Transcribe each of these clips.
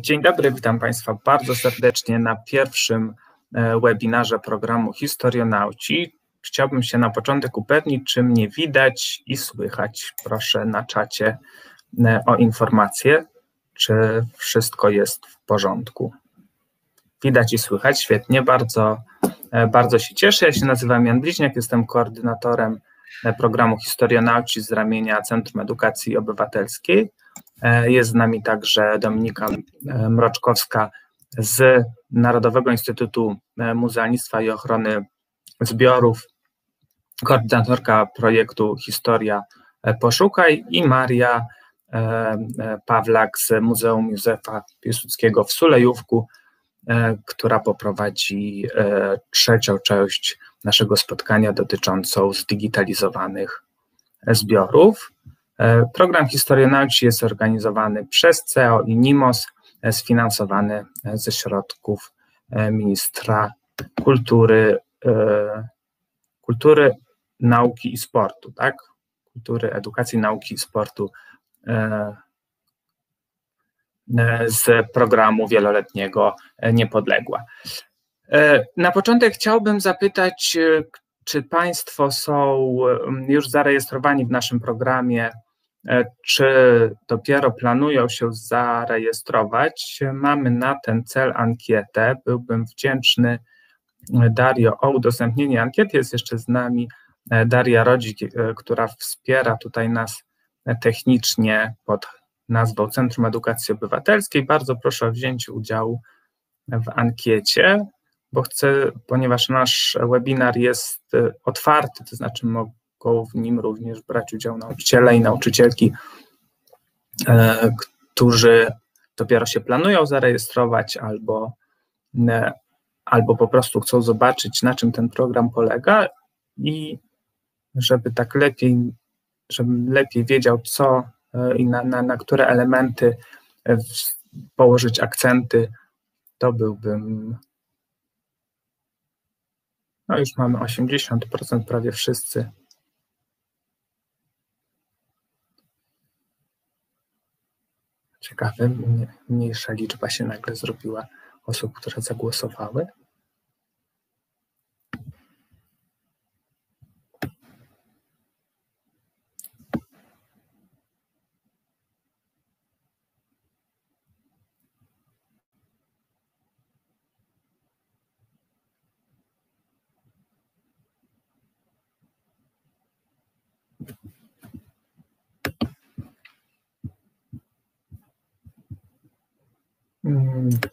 Dzień dobry, witam Państwa bardzo serdecznie na pierwszym webinarze programu Historionauci. Chciałbym się na początek upewnić, czy mnie widać i słychać. Proszę na czacie o informację, czy wszystko jest w porządku. Widać i słychać, świetnie, bardzo się cieszę. Ja się nazywam Jan Bliźniak, jestem koordynatorem programu Historionauci z ramienia Centrum Edukacji Obywatelskiej. Jest z nami także Dominika Mroczkowska z Narodowego Instytutu Muzealnictwa i Ochrony Zbiorów, koordynatorka projektu Historia Poszukaj, i Maria Pawlak z Muzeum Józefa Piłsudskiego w Sulejówku, która poprowadzi trzecią część naszego spotkania dotyczącą zdigitalizowanych zbiorów. Program Historionauci jest organizowany przez CEO i NIMOS, sfinansowany ze środków Ministra Kultury, Nauki i Sportu, tak? Kultury, Edukacji, Nauki i Sportu z programu wieloletniego Niepodległa. Na początek chciałbym zapytać, czy Państwo są już zarejestrowani w naszym programie, czy dopiero planują się zarejestrować? Mamy na ten cel ankietę. Byłbym wdzięczny, Dario, o udostępnienie ankiety. Jest jeszcze z nami Daria Rodzik, która wspiera tutaj nas technicznie pod nazwą Centrum Edukacji Obywatelskiej. Bardzo proszę o wzięcie udziału w ankiecie, bo chcę, ponieważ nasz webinar jest otwarty, to znaczy mogą w nim również brać udział nauczyciele i nauczycielki, którzy dopiero się planują zarejestrować albo po prostu chcą zobaczyć, na czym ten program polega, i żebym lepiej wiedział, co i na które elementy położyć akcenty, to byłbym... No już mamy 80%, prawie wszyscy. Ciekawe, mniejsza liczba się nagle zrobiła osób, które zagłosowały.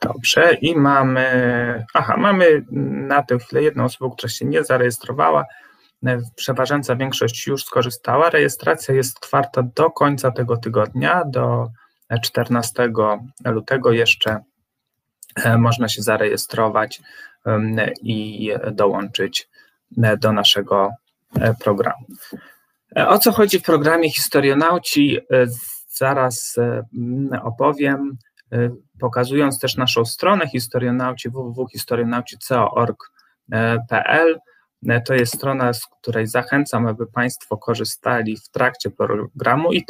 Dobrze, i mamy na tę chwilę jedną osobę, która się nie zarejestrowała. Przeważająca większość już skorzystała. Rejestracja jest otwarta do końca tego tygodnia, do 14 lutego jeszcze można się zarejestrować i dołączyć do naszego programu. O co chodzi w programie Historionauci? Zaraz opowiem, pokazując też naszą stronę Historionauci, www.historionauci.org.pl. To jest strona, z której zachęcam, aby Państwo korzystali w trakcie programu i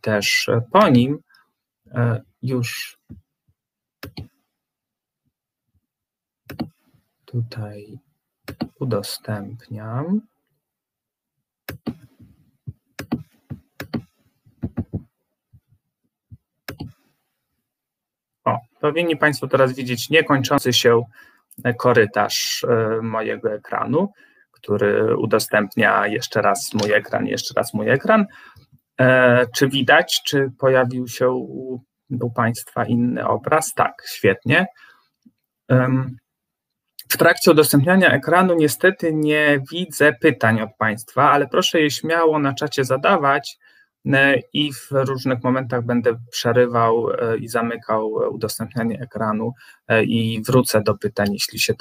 też po nim. Już tutaj udostępniam. Powinni Państwo teraz widzieć niekończący się korytarz mojego ekranu, który udostępnia jeszcze raz mój ekran. Czy widać, czy pojawił się u Państwa inny obraz? Tak, świetnie. W trakcie udostępniania ekranu niestety nie widzę pytań od Państwa, ale proszę je śmiało na czacie zadawać, i w różnych momentach będę przerywał i zamykał udostępnianie ekranu i wrócę do pytań, jeśli się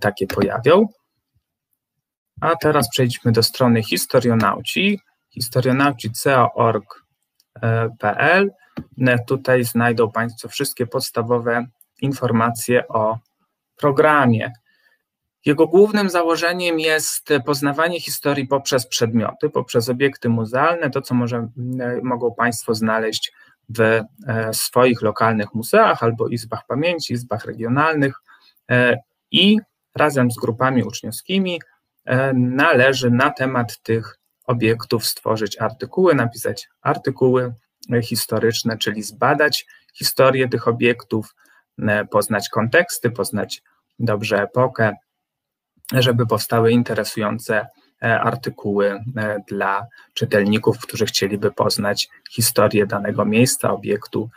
takie pojawią. A teraz przejdźmy do strony Historionauci, historionauci.org.pl. Tutaj znajdą Państwo wszystkie podstawowe informacje o programie. Jego głównym założeniem jest poznawanie historii poprzez przedmioty, poprzez obiekty muzealne, to co mogą Państwo znaleźć w swoich lokalnych muzeach albo izbach pamięci, izbach regionalnych i razem z grupami uczniowskimi należy na temat tych obiektów stworzyć artykuły, napisać artykuły historyczne, czyli zbadać historię tych obiektów, poznać konteksty, poznać dobrze epokę, żeby powstały interesujące artykuły dla czytelników, którzy chcieliby poznać historię danego miejsca, obiektu,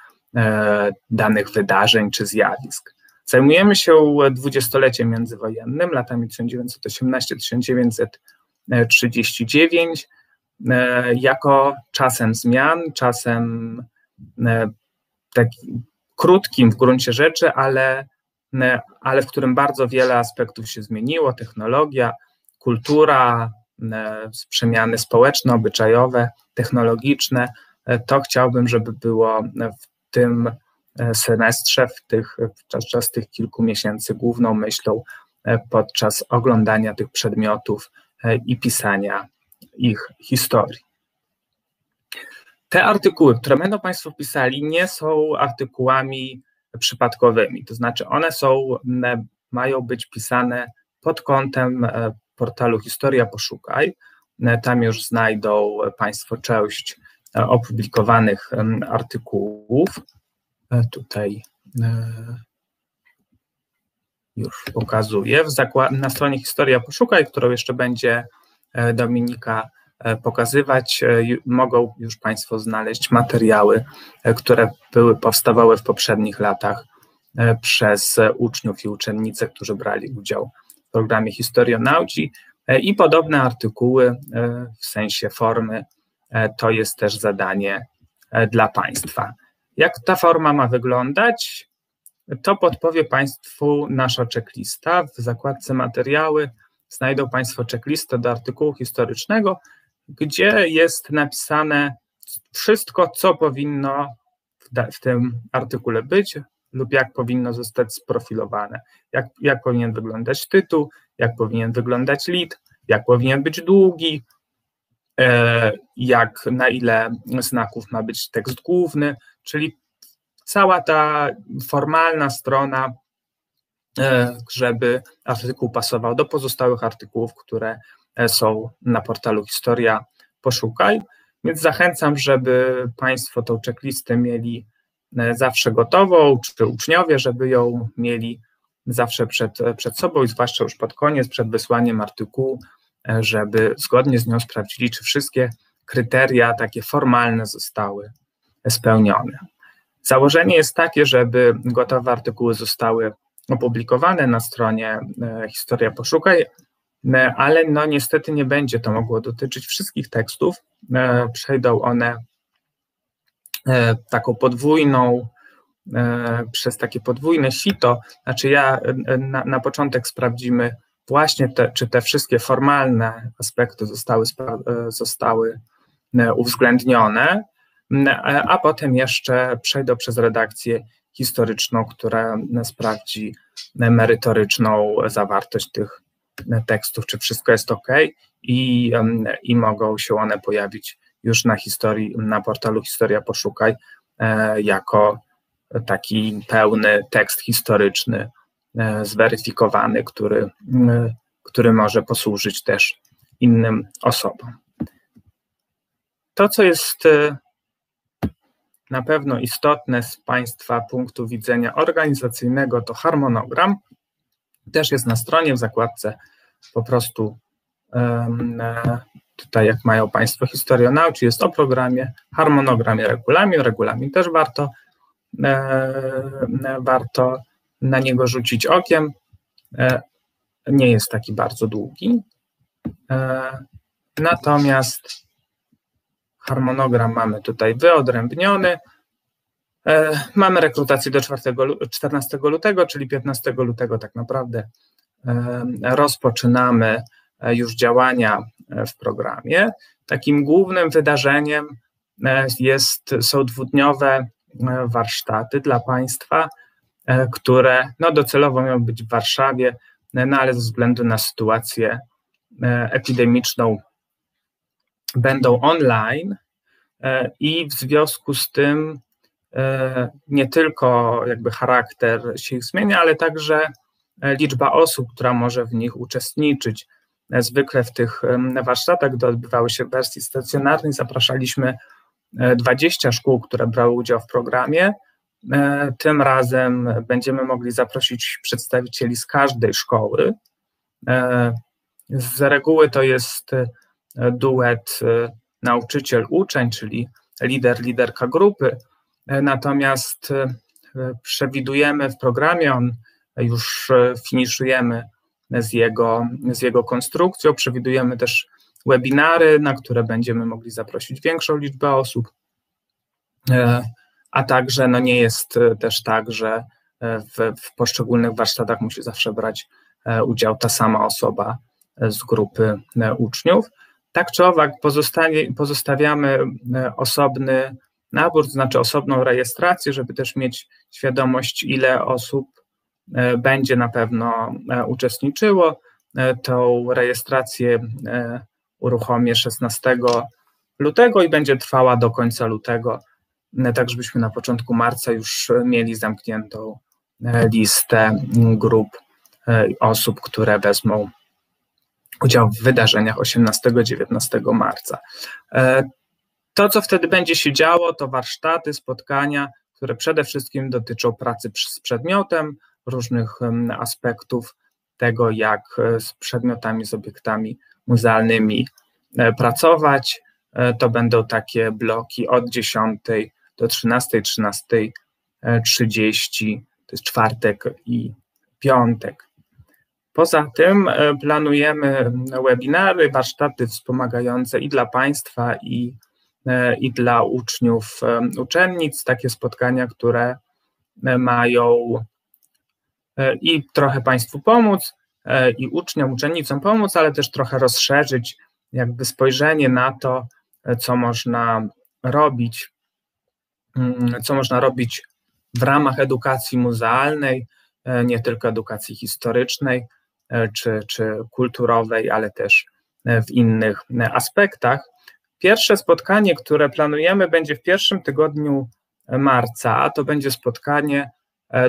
danych wydarzeń czy zjawisk. Zajmujemy się dwudziestoleciem międzywojennym, latami 1918–1939, jako czasem zmian, czasem takim krótkim w gruncie rzeczy, ale w którym bardzo wiele aspektów się zmieniło, technologia, kultura, przemiany społeczne, obyczajowe, technologiczne. To chciałbym, żeby było w tym semestrze, podczas tych kilku miesięcy główną myślą podczas oglądania tych przedmiotów i pisania ich historii. Te artykuły, które będą Państwo pisali, nie są artykułami przypadkowymi, to znaczy one mają być pisane pod kątem portalu Historia Poszukaj. Tam już znajdą Państwo część opublikowanych artykułów. Tutaj już pokazuję. Na stronie Historia Poszukaj, którą jeszcze będzie Dominika pokazywać, mogą już Państwo znaleźć materiały, które powstawały w poprzednich latach przez uczniów i uczennice, którzy brali udział w programie Historionauci, i podobne artykuły w sensie formy to jest też zadanie dla Państwa. Jak ta forma ma wyglądać, to podpowie Państwu nasza checklista. W zakładce materiały znajdą Państwo checklistę do artykułu historycznego, gdzie jest napisane wszystko, co powinno w tym artykule być lub jak powinno zostać sprofilowane. Jak powinien wyglądać tytuł, jak powinien wyglądać lead, jak powinien być długi, na ile znaków ma być tekst główny, czyli cała ta formalna strona, żeby artykuł pasował do pozostałych artykułów, które są na portalu Historia Poszukaj, więc zachęcam, żeby Państwo tą checklistę mieli zawsze gotową, czy uczniowie, żeby ją mieli zawsze przed sobą i zwłaszcza już pod koniec, przed wysłaniem artykułu, żeby zgodnie z nią sprawdzili, czy wszystkie kryteria takie formalne zostały spełnione. Założenie jest takie, żeby gotowe artykuły zostały opublikowane na stronie Historia Poszukaj, ale no niestety nie będzie to mogło dotyczyć wszystkich tekstów. Przejdą one taką podwójną, przez takie podwójne sito. Znaczy na początek sprawdzimy właśnie, czy te wszystkie formalne aspekty zostały uwzględnione, a potem jeszcze przejdą przez redakcję historyczną, która sprawdzi merytoryczną zawartość tych tekstów, czy wszystko jest ok, i mogą się one pojawić już na portalu Historia Poszukaj jako taki pełny tekst historyczny, zweryfikowany, który może posłużyć też innym osobom. To, co jest na pewno istotne z Państwa punktu widzenia organizacyjnego, to harmonogram. Też jest na stronie w zakładce po prostu, tutaj jak mają Państwo Historionauci, jest o programie, harmonogramie, regulaminie. Regulamin też warto na niego rzucić okiem. Nie jest taki bardzo długi. Natomiast harmonogram mamy tutaj wyodrębniony. Mamy rekrutację do 14 lutego, czyli 15 lutego tak naprawdę rozpoczynamy już działania w programie. Takim głównym wydarzeniem są dwudniowe warsztaty dla Państwa, które docelowo miały być w Warszawie, ale ze względu na sytuację epidemiczną będą online i w związku z tym nie tylko jakby charakter się ich zmienia, ale także liczba osób, która może w nich uczestniczyć. Zwykle w tych warsztatach, gdy odbywały się w wersji stacjonarnej, zapraszaliśmy 20 szkół, które brały udział w programie. Tym razem będziemy mogli zaprosić przedstawicieli z każdej szkoły. Z reguły to jest duet nauczyciel-uczeń, czyli lider-liderka grupy. Natomiast przewidujemy w programie, on już finiszujemy z jego konstrukcją, przewidujemy też webinary, na które będziemy mogli zaprosić większą liczbę osób, a także no nie jest też tak, że w poszczególnych warsztatach musi zawsze brać udział ta sama osoba z grupy uczniów. Tak czy owak pozostawiamy osobny nabór, to znaczy osobną rejestrację, żeby też mieć świadomość, ile osób będzie na pewno uczestniczyło. Tą rejestrację uruchomię 16 lutego i będzie trwała do końca lutego, tak żebyśmy na początku marca już mieli zamkniętą listę grup osób, które wezmą udział w wydarzeniach 18-19 marca. To, co wtedy będzie się działo, to warsztaty, spotkania, które przede wszystkim dotyczą pracy z przedmiotem, różnych aspektów tego, jak z przedmiotami, z obiektami muzealnymi pracować. To będą takie bloki od 10 do 13, 13:30, to jest czwartek i piątek. Poza tym planujemy webinary, warsztaty wspomagające i dla Państwa, i dla uczniów uczennic, takie spotkania, które mają i trochę Państwu pomóc, i uczniom, uczennicom pomóc, ale też trochę rozszerzyć jakby spojrzenie na to, co można robić w ramach edukacji muzealnej, nie tylko edukacji historycznej czy kulturowej, ale też w innych aspektach. Pierwsze spotkanie, które planujemy, będzie w pierwszym tygodniu marca, a to będzie spotkanie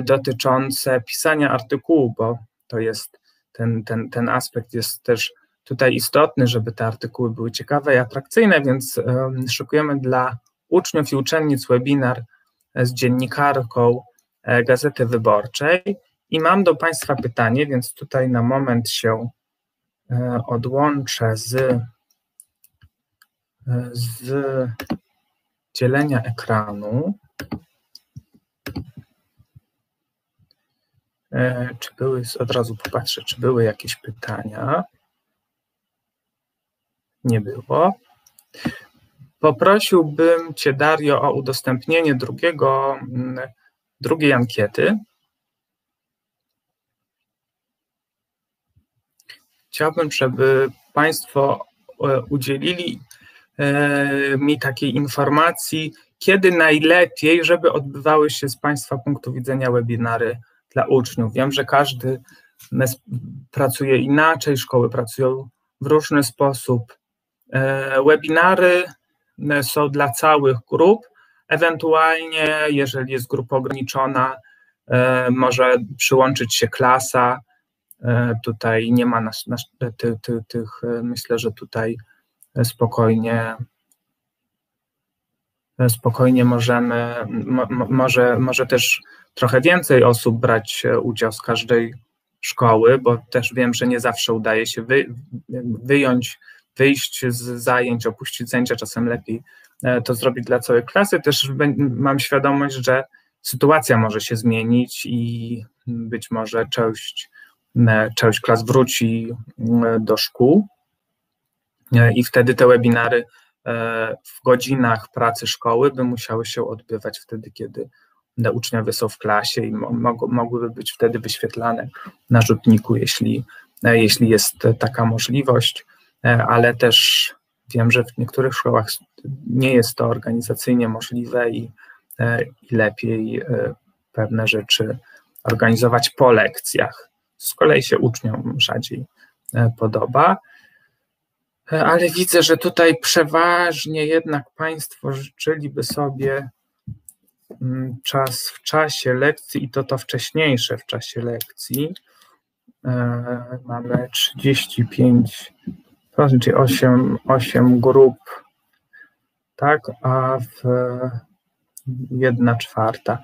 dotyczące pisania artykułu, bo to jest ten aspekt jest też tutaj istotny, żeby te artykuły były ciekawe i atrakcyjne, więc szykujemy dla uczniów i uczennic webinar z dziennikarką Gazety Wyborczej i mam do Państwa pytanie, więc tutaj na moment się odłączę z dzielenia ekranu. Od razu popatrzę, czy były jakieś pytania. Nie było. Poprosiłbym Cię, Dario, o udostępnienie drugiej ankiety. Chciałbym, żeby Państwo udzielili mi takiej informacji, kiedy najlepiej, żeby odbywały się z Państwa punktu widzenia webinary dla uczniów. Wiem, że każdy pracuje inaczej, szkoły pracują w różny sposób. Webinary są dla całych grup, ewentualnie, jeżeli jest grupa ograniczona, może przyłączyć się klasa. Tutaj nie ma tych, myślę, że tutaj spokojnie może też trochę więcej osób brać udział z każdej szkoły, bo też wiem, że nie zawsze udaje się wyjść z zajęć, opuścić zajęcia, czasem lepiej to zrobić dla całej klasy. Też mam świadomość, że sytuacja może się zmienić i być może część klas wróci do szkół i wtedy te webinary w godzinach pracy szkoły by musiały się odbywać wtedy, kiedy uczniowie są w klasie i mogłyby być wtedy wyświetlane na rzutniku, jeśli jest taka możliwość, ale też wiem, że w niektórych szkołach nie jest to organizacyjnie możliwe i lepiej pewne rzeczy organizować po lekcjach. Z kolei się uczniom rzadziej podoba, ale widzę, że tutaj przeważnie jednak Państwo życzyliby sobie czas w czasie lekcji i to wcześniejsze w czasie lekcji. Mamy 35, czyli 8 grup, tak, a w 1/4.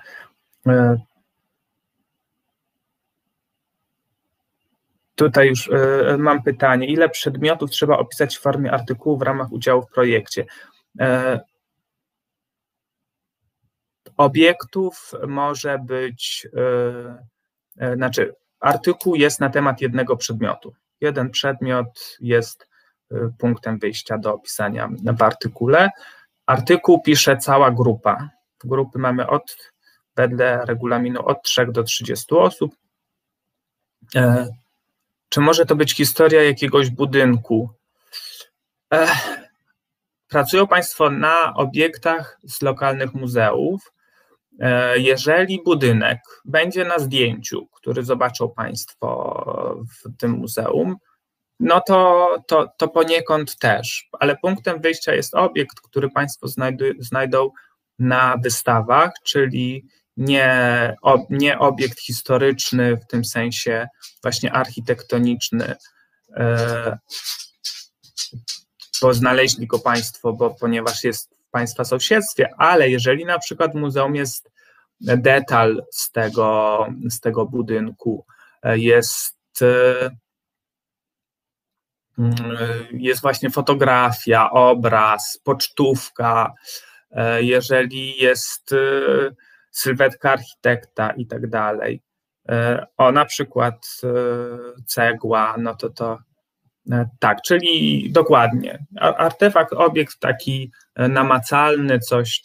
Tutaj już mam pytanie, ile przedmiotów trzeba opisać w formie artykułu w ramach udziału w projekcie? Obiektów może być, znaczy artykuł jest na temat jednego przedmiotu. Jeden przedmiot jest punktem wyjścia do opisania w artykule. Artykuł pisze cała grupa. Grupy mamy wedle regulaminu od 3 do 30 osób. Czy może to być historia jakiegoś budynku? Pracują Państwo na obiektach z lokalnych muzeów. Jeżeli budynek będzie na zdjęciu, który zobaczą Państwo w tym muzeum, no to poniekąd też, ale punktem wyjścia jest obiekt, który Państwo znajdą na wystawach, czyli nie obiekt historyczny w tym sensie właśnie architektoniczny, bo znaleźli go Państwo, ponieważ jest w Państwa sąsiedztwie, ale jeżeli na przykład w muzeum jest detal z tego budynku, jest właśnie fotografia, obraz, pocztówka, jeżeli jest sylwetka architekta i tak dalej, na przykład cegła, no to tak, czyli dokładnie, artefakt, obiekt taki namacalny, coś,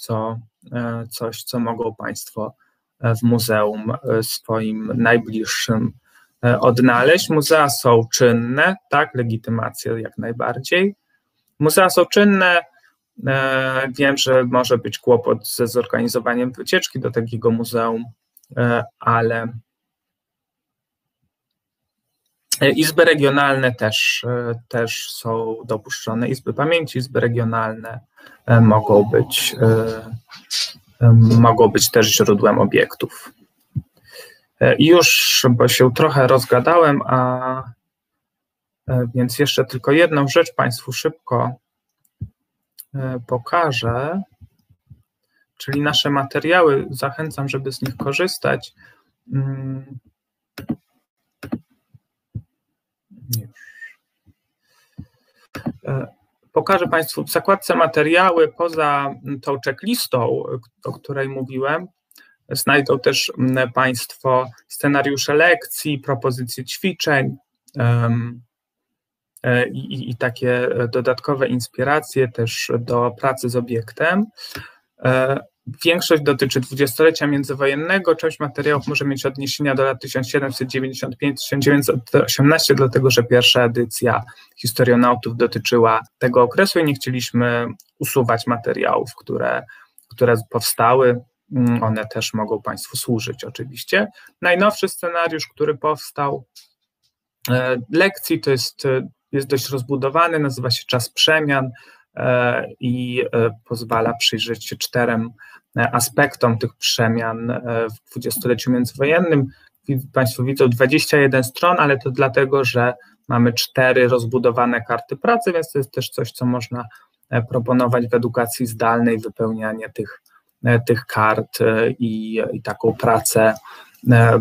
co mogą Państwo w muzeum swoim najbliższym odnaleźć. Muzea są czynne, tak, legitymacje jak najbardziej. Muzea są czynne, wiem, że może być kłopot ze zorganizowaniem wycieczki do takiego muzeum, ale izby regionalne też są dopuszczone, izby pamięci, izby regionalne mogą być też źródłem obiektów. I już, bo się trochę rozgadałem, więc jeszcze tylko jedną rzecz Państwu szybko pokażę, czyli nasze materiały, zachęcam, żeby z nich korzystać. Pokażę Państwu w zakładce materiały, poza tą checklistą, o której mówiłem, znajdą też Państwo scenariusze lekcji, propozycje ćwiczeń i takie dodatkowe inspiracje też do pracy z obiektem. Większość dotyczy dwudziestolecia międzywojennego, część materiałów może mieć odniesienia do lat 1795-1918, dlatego że pierwsza edycja Historionautów dotyczyła tego okresu i nie chcieliśmy usuwać materiałów, które powstały. One też mogą Państwu służyć oczywiście. Najnowszy scenariusz, który powstał, lekcji, to jest dość rozbudowany, nazywa się Czas przemian i pozwala przyjrzeć się 4 aspektom tych przemian w dwudziestoleciu międzywojennym. Państwo widzą 21 stron, ale to dlatego, że mamy 4 rozbudowane karty pracy, więc to jest też coś, co można proponować w edukacji zdalnej, wypełnianie tych kart i taką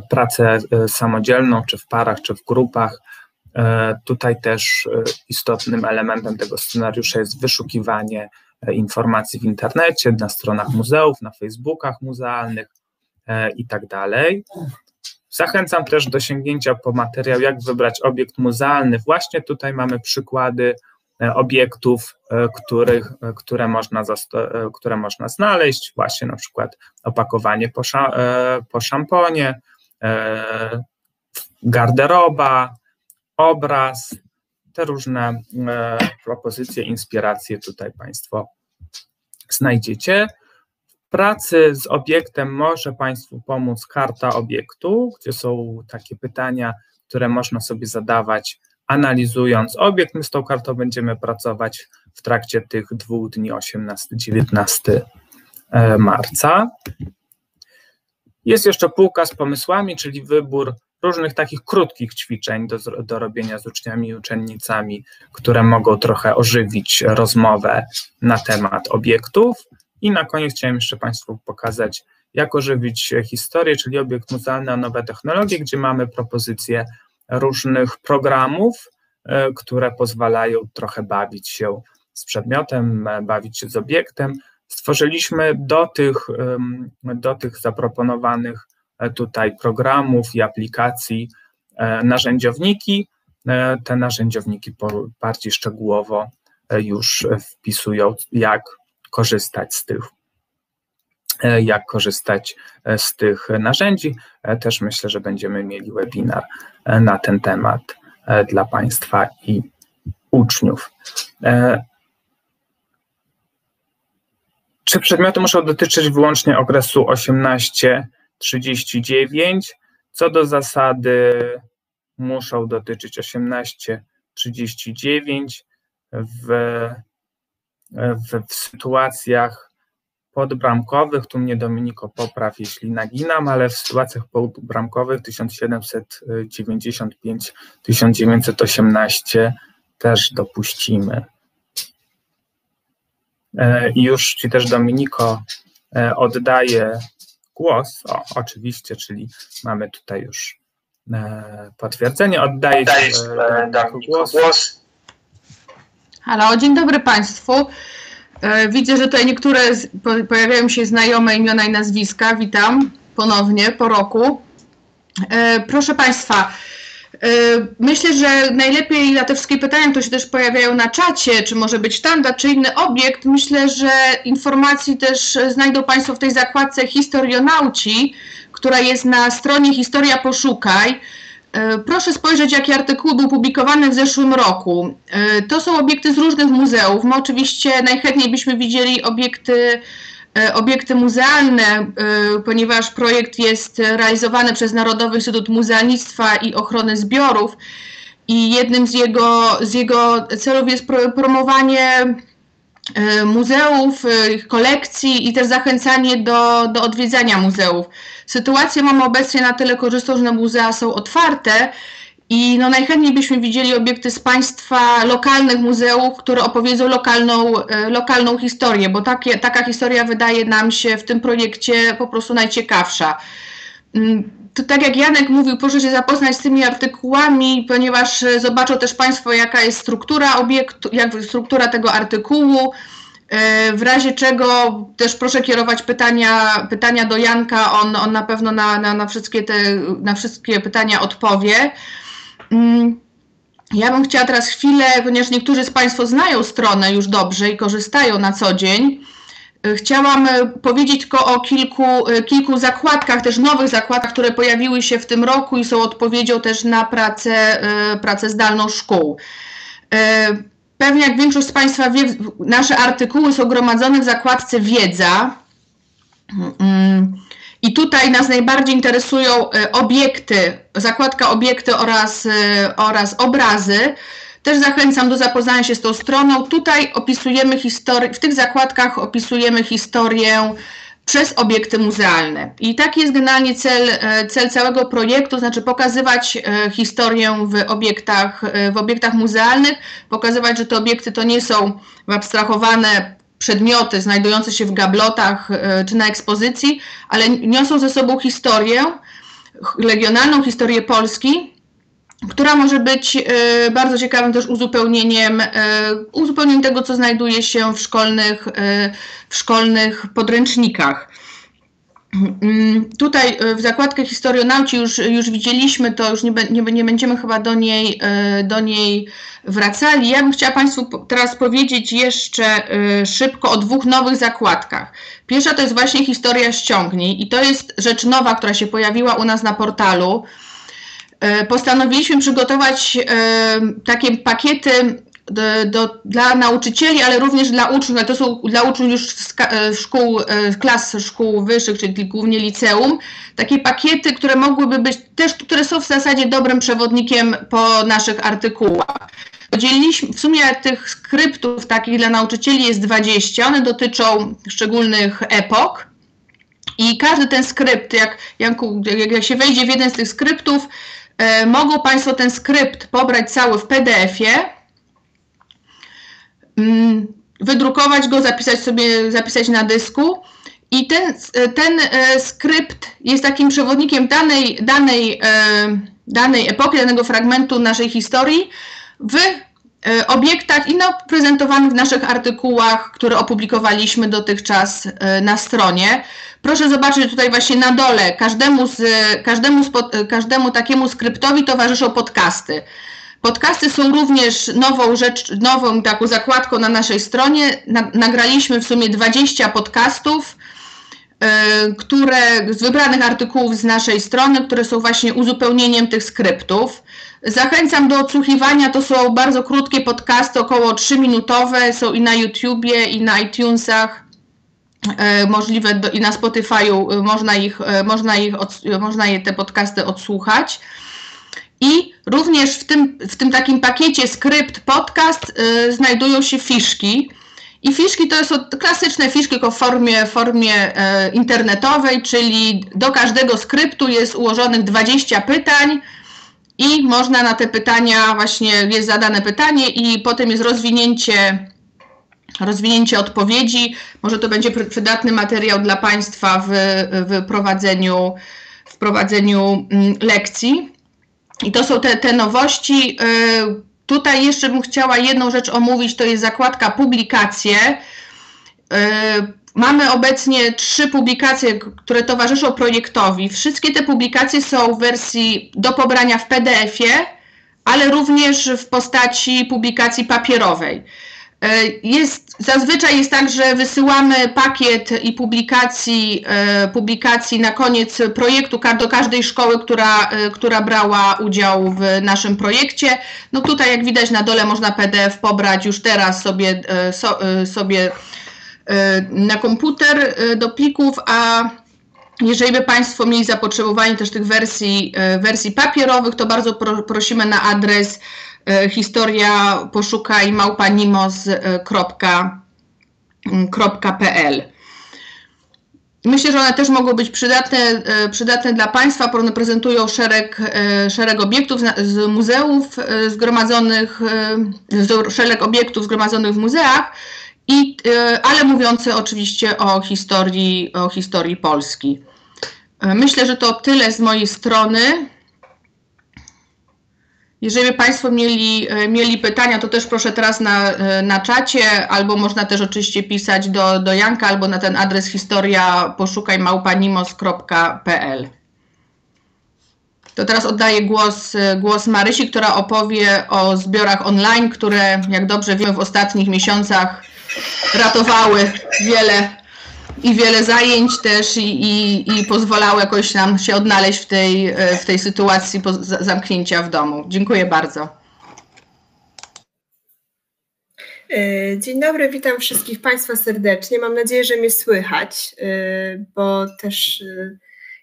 pracę samodzielną, czy w parach, czy w grupach. Tutaj też istotnym elementem tego scenariusza jest wyszukiwanie informacji w internecie, na stronach muzeów, na Facebookach muzealnych i tak dalej. Zachęcam też do sięgnięcia po materiał, jak wybrać obiekt muzealny. Właśnie tutaj mamy przykłady obiektów, które można znaleźć, właśnie na przykład opakowanie po szamponie, garderoba, obraz, te różne propozycje, inspiracje tutaj Państwo znajdziecie. W pracy z obiektem może Państwu pomóc karta obiektu, gdzie są takie pytania, które można sobie zadawać, analizując obiekt. My z tą kartą będziemy pracować w trakcie tych 2 dni, 18-19 marca. Jest jeszcze półka z pomysłami, czyli wybór różnych takich krótkich ćwiczeń do robienia z uczniami i uczennicami, które mogą trochę ożywić rozmowę na temat obiektów. I na koniec chciałem jeszcze Państwu pokazać, jak ożywić historię, czyli obiekt muzealny a nowe technologie, gdzie mamy propozycje różnych programów, które pozwalają trochę bawić się z przedmiotem, bawić się z obiektem. Stworzyliśmy do tych zaproponowanych tutaj programów i aplikacji narzędziowniki. Te narzędziowniki bardziej szczegółowo już wpisują, jak korzystać z tych narzędzi. Też myślę, że będziemy mieli webinar na ten temat dla Państwa i uczniów. Czy przedmioty muszą dotyczyć wyłącznie okresu 18-39? Co do zasady muszą dotyczyć 18-39 w sytuacjach podbramkowych, tu mnie Dominiko popraw, jeśli naginam, ale w sytuacjach podbramkowych 1795-1918 też dopuścimy. I już Ci też, Dominiko, oddaję głos. O, oczywiście, czyli mamy tutaj już potwierdzenie. Oddaję Ci, Dominiko, głos. Halo, dzień dobry Państwu. Widzę, że tutaj niektóre pojawiają się znajome imiona i nazwiska. Witam ponownie po roku. Proszę Państwa, myślę, że najlepiej na te wszystkie pytania, które się też pojawiają na czacie, czy może być sztandar, czy inny obiekt, myślę, że informacji też znajdą Państwo w tej zakładce Historionauci, która jest na stronie Historia Poszukaj. Proszę spojrzeć, jaki artykuł był publikowany w zeszłym roku. To są obiekty z różnych muzeów. My oczywiście najchętniej byśmy widzieli obiekty muzealne, ponieważ projekt jest realizowany przez Narodowy Instytut Muzealnictwa i Ochrony Zbiorów i jednym z jego celów jest promowanie muzeów, ich kolekcji i też zachęcanie do odwiedzania muzeów. Sytuację mamy obecnie na tyle korzystną, że muzea są otwarte i no najchętniej byśmy widzieli obiekty z państwa lokalnych muzeów, które opowiedzą lokalną historię, bo taka historia wydaje nam się w tym projekcie po prostu najciekawsza. To tak jak Janek mówił, proszę się zapoznać z tymi artykułami, ponieważ zobaczą też Państwo, jaka jest struktura obiektu, struktura tego artykułu, w razie czego też proszę kierować pytania do Janka, on na pewno na wszystkie pytania odpowie. Ja bym chciała teraz chwilę, ponieważ niektórzy z Państwa znają stronę już dobrze i korzystają na co dzień, chciałam powiedzieć tylko o kilku zakładkach, też nowych zakładkach, które pojawiły się w tym roku i są odpowiedzią też na pracę zdalną szkół. Pewnie jak większość z Państwa wie, nasze artykuły są gromadzone w zakładce Wiedza i tutaj nas najbardziej interesują obiekty, zakładka Obiekty oraz Obrazy. Też zachęcam do zapoznania się z tą stroną. Tutaj opisujemy historię, w tych zakładkach opisujemy historię przez obiekty muzealne. I taki jest generalnie cel całego projektu, znaczy pokazywać historię w obiektach muzealnych, pokazywać, że te obiekty to nie są wyabstrahowane przedmioty znajdujące się w gablotach czy na ekspozycji, ale niosą ze sobą historię, regionalną historię Polski, która może być bardzo ciekawym też uzupełnieniem tego, co znajduje się w szkolnych podręcznikach. Tutaj w zakładkę Historionauci już widzieliśmy, to już nie będziemy chyba do niej wracali. Ja bym chciała Państwu teraz powiedzieć jeszcze szybko o dwóch nowych zakładkach. Pierwsza to jest właśnie Historia Ściągnij i to jest rzecz nowa, która się pojawiła u nas na portalu. Postanowiliśmy przygotować takie pakiety dla nauczycieli, ale również dla uczniów, ale to są dla uczniów już klas szkół wyższych, czyli głównie liceum, takie pakiety, które mogłyby być też, które są w zasadzie dobrym przewodnikiem po naszych artykułach. Podzieliliśmy, w sumie tych skryptów takich dla nauczycieli jest 20, one dotyczą szczególnych epok. I każdy ten skrypt, jak się wejdzie w jeden z tych skryptów, mogą Państwo ten skrypt pobrać cały w PDF-ie, wydrukować go, zapisać na dysku. I ten skrypt jest takim przewodnikiem danej epoki, danego fragmentu naszej historii w obiektach i prezentowanych w naszych artykułach, które opublikowaliśmy dotychczas na stronie. Proszę zobaczyć tutaj właśnie na dole, każdemu takiemu skryptowi towarzyszą podcasty. Podcasty są również nową taką zakładką na naszej stronie. Nagraliśmy w sumie 20 podcastów, z wybranych artykułów z naszej strony, które są właśnie uzupełnieniem tych skryptów. Zachęcam do odsłuchiwania, to są bardzo krótkie podcasty, około 3-minutowe, są i na YouTubie, i na iTunesach, i na Spotify'u można te podcasty odsłuchać. I również w tym takim pakiecie skrypt podcast znajdują się fiszki. I fiszki to są klasyczne fiszki, tylko w formie internetowej, czyli do każdego skryptu jest ułożonych 20 pytań i można na te pytania, właśnie jest zadane pytanie i potem jest rozwinięcie odpowiedzi. Może to będzie przydatny materiał dla Państwa w prowadzeniu lekcji. I to są te nowości. Tutaj jeszcze bym chciała jedną rzecz omówić, to jest zakładka publikacje. Mamy obecnie 3 publikacje, które towarzyszą projektowi. Wszystkie te publikacje są w wersji do pobrania w PDF-ie, ale również w postaci publikacji papierowej. Zazwyczaj jest tak, że wysyłamy pakiet i publikacji na koniec projektu do każdej szkoły, która brała udział w naszym projekcie. No tutaj jak widać na dole można PDF pobrać już teraz sobie na komputer do plików, a jeżeli by Państwo mieli zapotrzebowanie też tych wersji papierowych, to bardzo prosimy na adres Historia Poszukaj @nimos.pl. Myślę, że one też mogą być przydatne dla Państwa, bo one prezentują szereg obiektów z muzeów zgromadzonych, szereg obiektów zgromadzonych w muzeach, ale mówiące oczywiście o historii Polski. Myślę, że to tyle z mojej strony. Jeżeli Państwo mieli pytania, to też proszę teraz na czacie, albo można też oczywiście pisać do Janka, albo na ten adres historiaposzukaj@nimos.pl. To teraz oddaję głos Marysi, która opowie o zbiorach online, które, jak dobrze wiemy, w ostatnich miesiącach ratowały wiele zajęć też i pozwalały jakoś nam się odnaleźć w tej sytuacji zamknięcia w domu. Dziękuję bardzo. Dzień dobry, witam wszystkich Państwa serdecznie. Mam nadzieję, że mnie słychać, bo też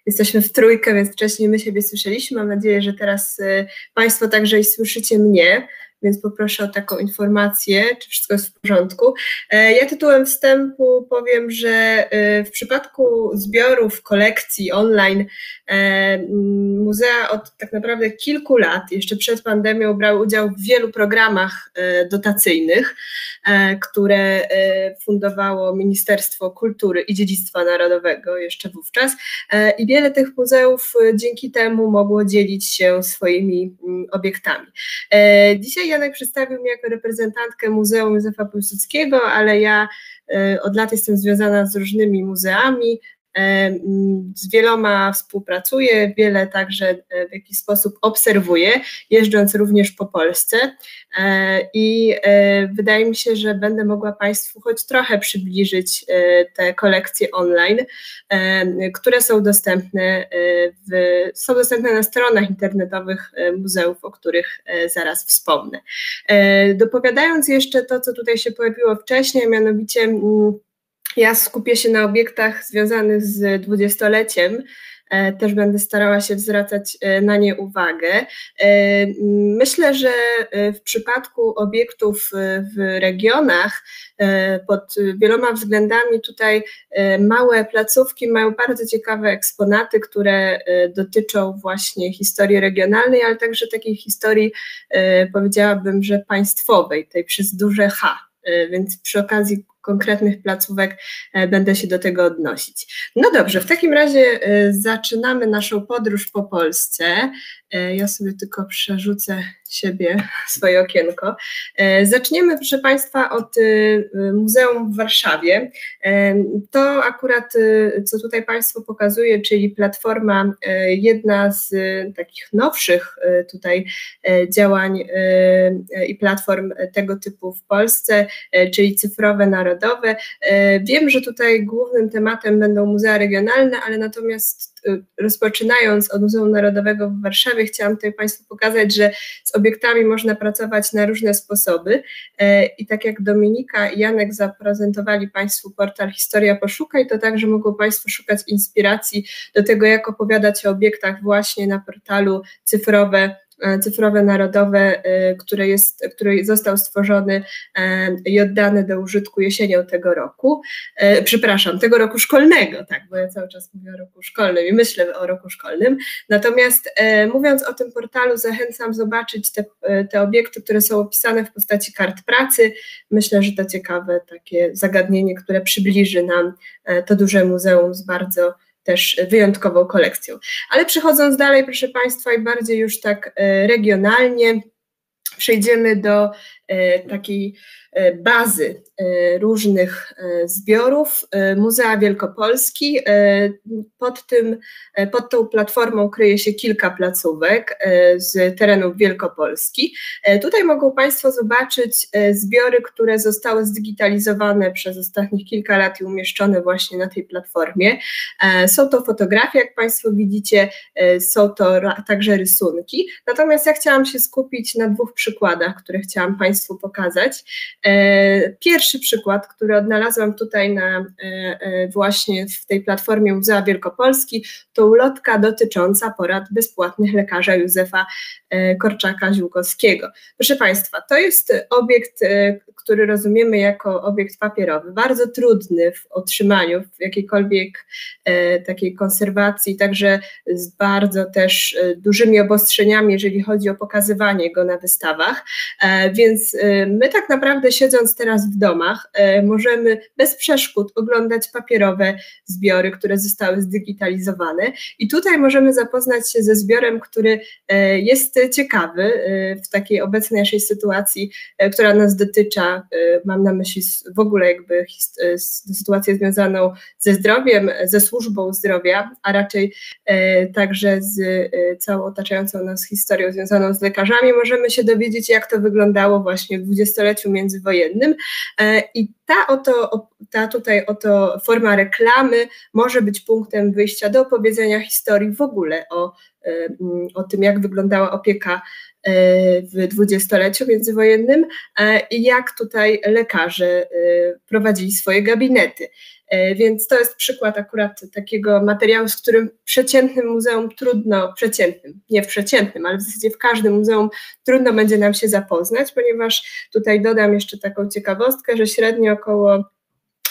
jesteśmy w trójkę, więc wcześniej my siebie słyszeliśmy. Mam nadzieję, że teraz Państwo także i słyszycie mnie, więc poproszę o taką informację, czy wszystko jest w porządku. Ja tytułem wstępu powiem, że w przypadku zbiorów, kolekcji online muzea od tak naprawdę kilku lat, jeszcze przed pandemią, brały udział w wielu programach dotacyjnych, które fundowało Ministerstwo Kultury i Dziedzictwa Narodowego jeszcze wówczas i wiele tych muzeów dzięki temu mogło dzielić się swoimi obiektami. Dzisiaj Janek przedstawił mnie jako reprezentantkę Muzeum Józefa Piłsudskiego, ale ja od lat jestem związana z różnymi muzeami, z wieloma współpracuję, wiele także w jakiś sposób obserwuję, jeżdżąc również po Polsce i wydaje mi się, że będę mogła Państwu choć trochę przybliżyć te kolekcje online, które są dostępne na stronach internetowych muzeów, o których zaraz wspomnę. Dopowiadając jeszcze to, co tutaj się pojawiło wcześniej, mianowicie ja skupię się na obiektach związanych z dwudziestoleciem też będę starała się zwracać na nie uwagę. Myślę, że w przypadku obiektów w regionach pod wieloma względami tutaj małe placówki mają bardzo ciekawe eksponaty, które dotyczą właśnie historii regionalnej, ale także takiej historii, powiedziałabym, że państwowej, tej przez duże H, więc przy okazji konkretnych placówek będę się do tego odnosić. No dobrze, w takim razie zaczynamy naszą podróż po Polsce. Ja sobie tylko przerzucę swoje okienko. Zaczniemy, proszę Państwa, od Muzeum w Warszawie. To akurat, co tutaj Państwu pokazuję, czyli platforma, jedna z takich nowszych tutaj działań i platform tego typu w Polsce, czyli cyfrowe narodowe. Wiem, że tutaj głównym tematem będą muzea regionalne, ale natomiast rozpoczynając od Muzeum Narodowego w Warszawie, chciałam tutaj Państwu pokazać, że z obiektami można pracować na różne sposoby i tak jak Dominika i Janek zaprezentowali Państwu portal Historia Poszukaj, to także mogą Państwo szukać inspiracji do tego, jak opowiadać o obiektach właśnie na portalu cyfrowe narodowe, który został stworzony i oddany do użytku jesienią tego roku, przepraszam, tego roku szkolnego, tak, bo ja cały czas mówię o roku szkolnym i myślę o roku szkolnym, natomiast mówiąc o tym portalu, zachęcam zobaczyć te obiekty, które są opisane w postaci kart pracy. Myślę, że to ciekawe takie zagadnienie, które przybliży nam to duże muzeum z bardzo też wyjątkową kolekcją. Ale przechodząc dalej, proszę Państwa, i bardziej już tak regionalnie przejdziemy do takiej bazy różnych zbiorów Muzea Wielkopolski. Pod tą platformą kryje się kilka placówek z terenów Wielkopolski. Tutaj mogą Państwo zobaczyć zbiory, które zostały zdigitalizowane przez ostatnich kilka lat i umieszczone właśnie na tej platformie. Są to fotografie, jak Państwo widzicie, są to także rysunki. Natomiast ja chciałam się skupić na dwóch przykładach, które chciałam Państwu pokazać. Pierwszy przykład, który odnalazłam tutaj właśnie w tej platformie Muzea Wielkopolski, to ulotka dotycząca porad bezpłatnych lekarza Józefa Korczaka-Ziółkowskiego. Proszę Państwa, to jest obiekt, który rozumiemy jako obiekt papierowy, bardzo trudny w otrzymaniu, w jakiejkolwiek takiej konserwacji, także z bardzo też dużymi obostrzeniami, jeżeli chodzi o pokazywanie go na wystawach, więc my tak naprawdę, siedząc teraz w domach, możemy bez przeszkód oglądać papierowe zbiory, które zostały zdigitalizowane i tutaj możemy zapoznać się ze zbiorem, który jest ciekawy w takiej obecnej naszej sytuacji, która nas dotyczy, mam na myśli w ogóle jakby sytuację związaną ze zdrowiem, ze służbą zdrowia, a raczej także z całą otaczającą nas historią związaną z lekarzami. Możemy się dowiedzieć, jak to wyglądało właśnie w dwudziestoleciu międzywojennym i ta tutaj forma reklamy może być punktem wyjścia do opowiedzenia historii w ogóle o tym, jak wyglądała opieka w dwudziestoleciu międzywojennym i jak tutaj lekarze prowadzili swoje gabinety. Więc to jest przykład akurat takiego materiału, z którym w przeciętnym muzeum ale w zasadzie w każdym muzeum trudno będzie nam się zapoznać, ponieważ tutaj dodam jeszcze taką ciekawostkę, że średnio około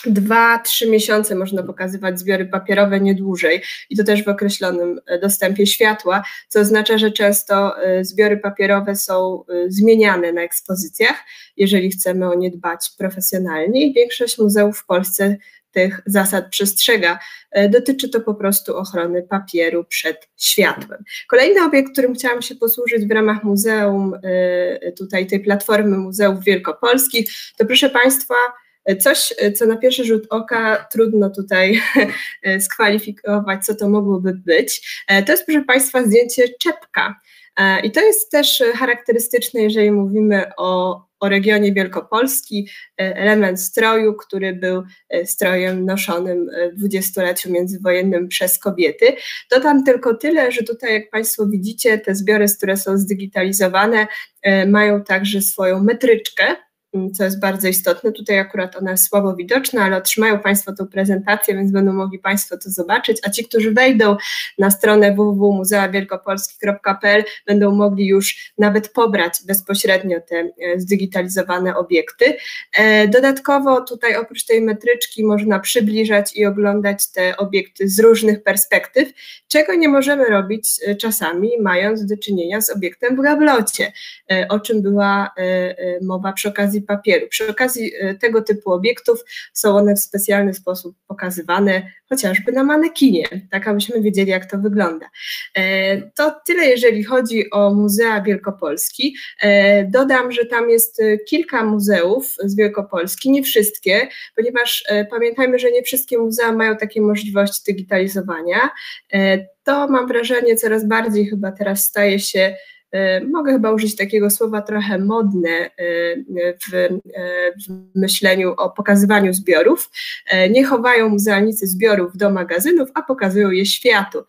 2-3 miesiące można pokazywać zbiory papierowe, nie dłużej, i to też w określonym dostępie światła, co oznacza, że często zbiory papierowe są zmieniane na ekspozycjach, jeżeli chcemy o nie dbać profesjonalnie, i większość muzeów w Polsce tych zasad przestrzega. Dotyczy to po prostu ochrony papieru przed światłem. Kolejny obiekt, którym chciałam się posłużyć w ramach muzeum, tutaj tej platformy Muzeów Wielkopolskich, to proszę Państwa coś, co na pierwszy rzut oka trudno tutaj skwalifikować, co to mogłoby być. To jest, proszę Państwa, zdjęcie czepka. I to jest też charakterystyczne, jeżeli mówimy o regionie Wielkopolski, element stroju, który był strojem noszonym w dwudziestoleciu międzywojennym przez kobiety. Dodam tylko tyle, że tutaj, jak Państwo widzicie, te zbiory, które są zdigitalizowane, mają także swoją metryczkę, co jest bardzo istotne. Tutaj akurat ona jest słabo widoczna, ale otrzymają Państwo tą prezentację, więc będą mogli Państwo to zobaczyć, a ci, którzy wejdą na stronę www.muzeawielkopolski.pl będą mogli już nawet pobrać bezpośrednio te zdigitalizowane obiekty. Dodatkowo tutaj oprócz tej metryczki można przybliżać i oglądać te obiekty z różnych perspektyw, czego nie możemy robić czasami, mając do czynienia z obiektem w gablocie, o czym była mowa przy okazji papieru. Przy okazji tego typu obiektów są one w specjalny sposób pokazywane, chociażby na manekinie, tak abyśmy wiedzieli, jak to wygląda. To tyle, jeżeli chodzi o Muzea Wielkopolski. Dodam, że tam jest kilka muzeów z Wielkopolski, nie wszystkie, ponieważ pamiętajmy, że nie wszystkie muzea mają takie możliwości digitalizowania. To mam wrażenie coraz bardziej chyba teraz staje się, mogę chyba użyć takiego słowa, trochę modne w myśleniu o pokazywaniu zbiorów. Nie chowają muzealnicy zbiorów do magazynów, a pokazują je światu.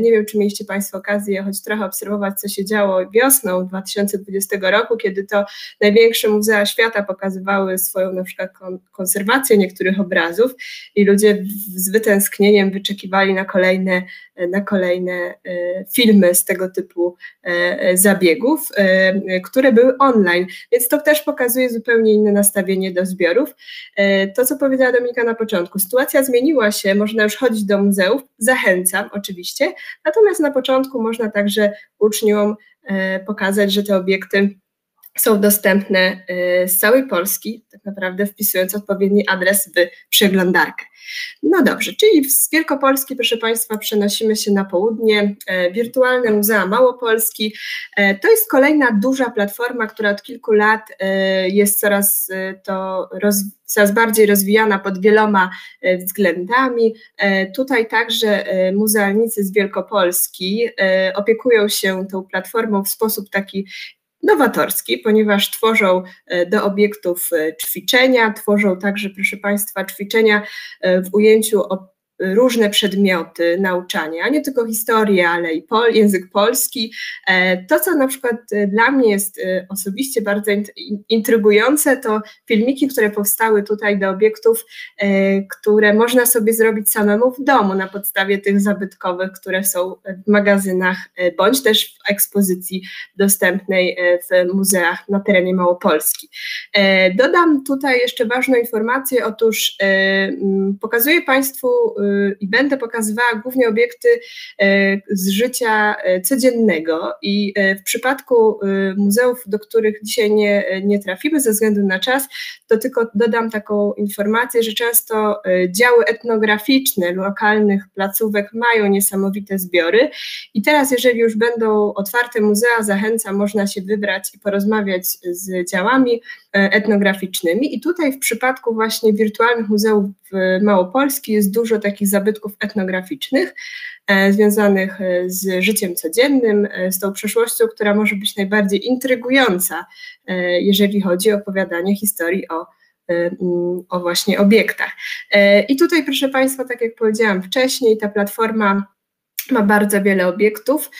Nie wiem, czy mieliście Państwo okazję choć trochę obserwować, co się działo wiosną 2020 roku, kiedy to największe muzea świata pokazywały swoją na przykład konserwację niektórych obrazów i ludzie z wytęsknieniem wyczekiwali na kolejne filmy z tego typu zabiegów, które były online, więc to też pokazuje zupełnie inne nastawienie do zbiorów. To, co powiedziała Dominika na początku, sytuacja zmieniła się, można już chodzić do muzeów, zachęcam oczywiście, natomiast na początku można także uczniom pokazać, że te obiekty są dostępne z całej Polski, tak naprawdę wpisując odpowiedni adres w przeglądarkę. No dobrze, czyli z Wielkopolski, proszę Państwa, przenosimy się na południe. Wirtualne Muzea Małopolski to jest kolejna duża platforma, która od kilku lat jest coraz bardziej rozwijana pod wieloma względami. Tutaj także muzealnicy z Wielkopolski opiekują się tą platformą w sposób taki nowatorski, ponieważ tworzą do obiektów ćwiczenia, tworzą także, proszę Państwa, ćwiczenia w ujęciu różne przedmioty nauczania, nie tylko historię, ale i język polski. To, co na przykład dla mnie jest osobiście bardzo intrygujące, to filmiki, które powstały tutaj do obiektów, które można sobie zrobić samemu w domu na podstawie tych zabytkowych, które są w magazynach, bądź też w ekspozycji dostępnej w muzeach na terenie Małopolski. Dodam tutaj jeszcze ważną informację, otóż pokazuję Państwu i będę pokazywała głównie obiekty z życia codziennego i w przypadku muzeów, do których dzisiaj nie trafimy ze względu na czas, to tylko dodam taką informację, że często działy etnograficzne lokalnych placówek mają niesamowite zbiory i teraz, jeżeli już będą otwarte muzea, zachęcam, można się wybrać i porozmawiać z działami etnograficznymi i tutaj w przypadku właśnie wirtualnych muzeów Małopolski jest dużo takich zabytków etnograficznych związanych z życiem codziennym, z tą przeszłością, która może być najbardziej intrygująca, jeżeli chodzi o opowiadanie historii o właśnie obiektach. I tutaj, proszę Państwa, tak jak powiedziałam wcześniej, ta platforma ma bardzo wiele obiektów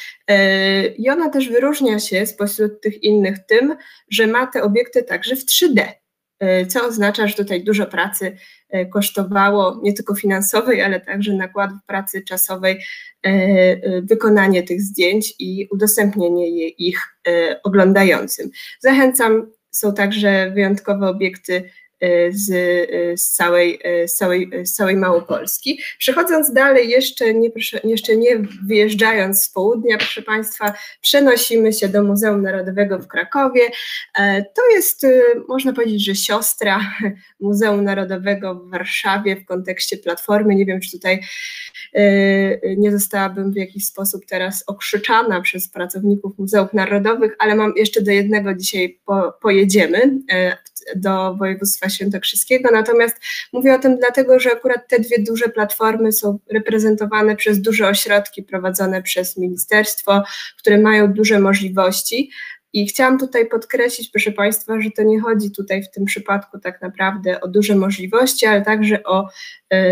i ona też wyróżnia się spośród tych innych tym, że ma te obiekty także w 3D, co oznacza, że tutaj dużo pracy kosztowało, nie tylko finansowej, ale także nakładów pracy czasowej, wykonanie tych zdjęć i udostępnienie ich oglądającym. Zachęcam, są także wyjątkowe obiekty z całej Małopolski. Przechodząc dalej, jeszcze nie wyjeżdżając z południa, proszę Państwa, przenosimy się do Muzeum Narodowego w Krakowie. To jest, można powiedzieć, że siostra Muzeum Narodowego w Warszawie w kontekście Platformy. Nie wiem, czy tutaj nie zostałabym w jakiś sposób teraz okrzyczana przez pracowników Muzeów Narodowych, ale mam jeszcze do jednego dzisiaj pojedziemy, do województwa świętokrzyskiego, natomiast mówię o tym dlatego, że akurat te dwie duże platformy są reprezentowane przez duże ośrodki prowadzone przez ministerstwo, które mają duże możliwości i chciałam tutaj podkreślić, proszę Państwa, że to nie chodzi tutaj w tym przypadku tak naprawdę o duże możliwości, ale także o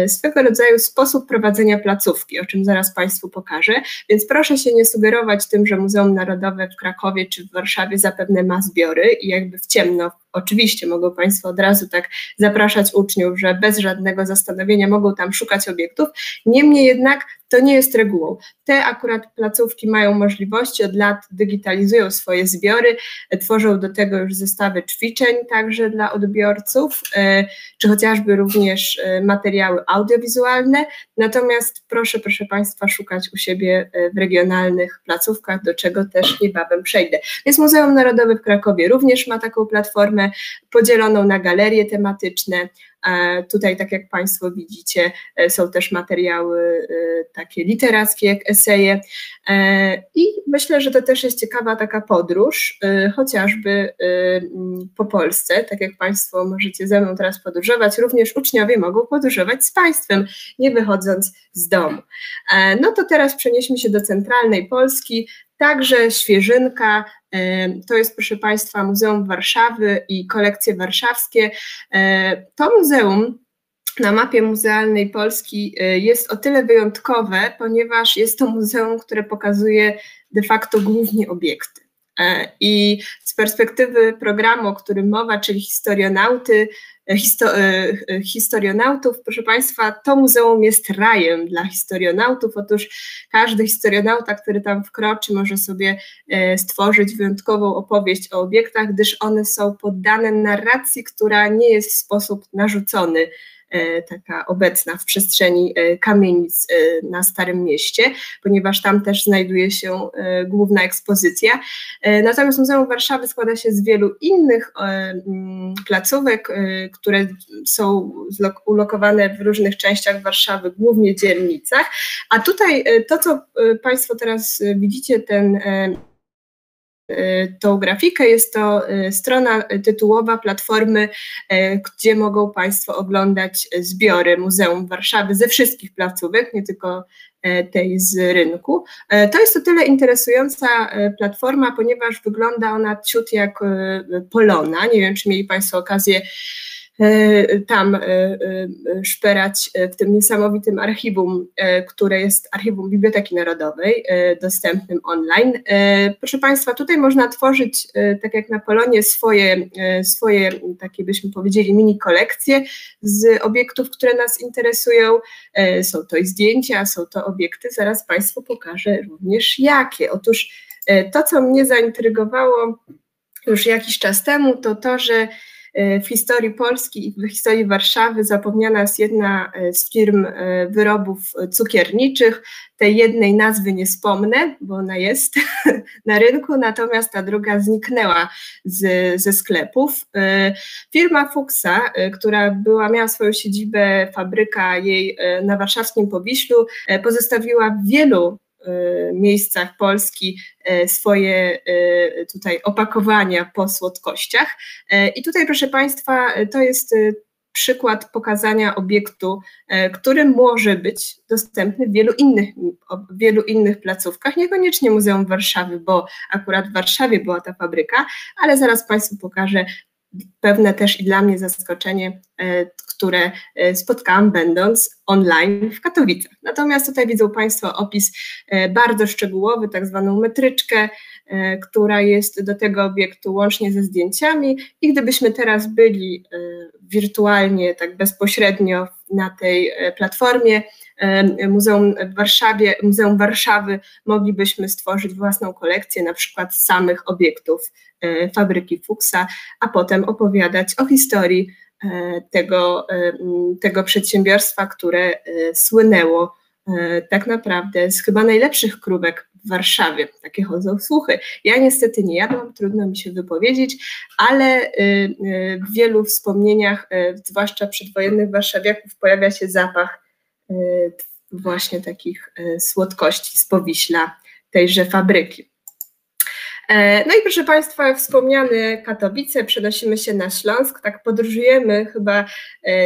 swego rodzaju sposób prowadzenia placówki, o czym zaraz Państwu pokażę, więc proszę się nie sugerować tym, że Muzeum Narodowe w Krakowie czy w Warszawie zapewne ma zbiory i jakby w ciemno oczywiście mogą Państwo od razu tak zapraszać uczniów, że bez żadnego zastanowienia mogą tam szukać obiektów, niemniej jednak to nie jest regułą. Te akurat placówki mają możliwości, od lat digitalizują swoje zbiory, tworzą do tego już zestawy ćwiczeń także dla odbiorców, czy chociażby również materiały audiowizualne, natomiast proszę Państwa szukać u siebie w regionalnych placówkach, do czego też niebawem przejdę. Więc Muzeum Narodowe w Krakowie również ma taką platformę podzieloną na galerie tematyczne. Tutaj, tak jak Państwo widzicie, są też materiały takie literackie, jak eseje i myślę, że to też jest ciekawa taka podróż, chociażby po Polsce, tak jak Państwo możecie ze mną teraz podróżować, również uczniowie mogą podróżować z Państwem, nie wychodząc z domu. No to teraz przenieśmy się do centralnej Polski, także świeżynka, to jest, proszę Państwa, Muzeum Warszawy i kolekcje warszawskie. To muzeum na mapie muzealnej Polski jest o tyle wyjątkowe, ponieważ jest to muzeum, które pokazuje de facto głównie obiekty. I z perspektywy programu, o którym mowa, czyli historionautów, proszę Państwa, to muzeum jest rajem dla historionautów. Otóż każdy historionauta, który tam wkroczy, może sobie stworzyć wyjątkową opowieść o obiektach, gdyż one są poddane narracji, która nie jest w sposób narzucony, taka obecna w przestrzeni kamienic na Starym Mieście, ponieważ tam też znajduje się główna ekspozycja. Natomiast Muzeum Warszawy składa się z wielu innych placówek, które są ulokowane w różnych częściach Warszawy, głównie dzielnicach. A tutaj to, co Państwo teraz widzicie, tą grafikę, jest to strona tytułowa platformy, gdzie mogą Państwo oglądać zbiory Muzeum Warszawy ze wszystkich placówek, nie tylko tej z rynku. To jest o tyle interesująca platforma, ponieważ wygląda ona ciut jak Polona. Nie wiem, czy mieli Państwo okazję tam szperać w tym niesamowitym archiwum, które jest archiwum Biblioteki Narodowej, dostępnym online. Proszę Państwa, tutaj można tworzyć, tak jak na Polonie, swoje takie, byśmy powiedzieli, mini kolekcje z obiektów, które nas interesują. Są to i zdjęcia, są to obiekty. Zaraz Państwu pokażę również jakie. Otóż to, co mnie zaintrygowało już jakiś czas temu, to to, że w historii Polski i w historii Warszawy zapomniana jest jedna z firm wyrobów cukierniczych. Tej jednej nazwy nie wspomnę, bo ona jest na rynku, natomiast ta druga zniknęła ze sklepów. Firma Fuchsa, która miała swoją siedzibę, fabryka jej na warszawskim Powiślu, pozostawiła w wielu miejscach Polski swoje tutaj opakowania po słodkościach. I tutaj, proszę Państwa, to jest przykład pokazania obiektu, który może być dostępny w wielu innych placówkach, niekoniecznie Muzeum Warszawy, bo akurat w Warszawie była ta fabryka, ale zaraz Państwu pokażę pewne też i dla mnie zaskoczenie, które spotkałam, będąc online w Katowicach. Natomiast tutaj widzą Państwo opis bardzo szczegółowy, tak zwaną metryczkę, która jest do tego obiektu łącznie ze zdjęciami, i gdybyśmy teraz byli wirtualnie, tak bezpośrednio na tej platformie Muzeum Warszawy, moglibyśmy stworzyć własną kolekcję na przykład samych obiektów fabryki Fuchsa, a potem opowiadać o historii tego przedsiębiorstwa, które słynęło tak naprawdę z chyba najlepszych krówek w Warszawie. Takie chodzą słuchy. Ja niestety nie jadłam, trudno mi się wypowiedzieć, ale w wielu wspomnieniach, zwłaszcza przedwojennych warszawiaków, pojawia się zapach właśnie takich słodkości z Powiśla tejże fabryki. No i proszę Państwa, wspomniane Katowice, przenosimy się na Śląsk, tak podróżujemy, chyba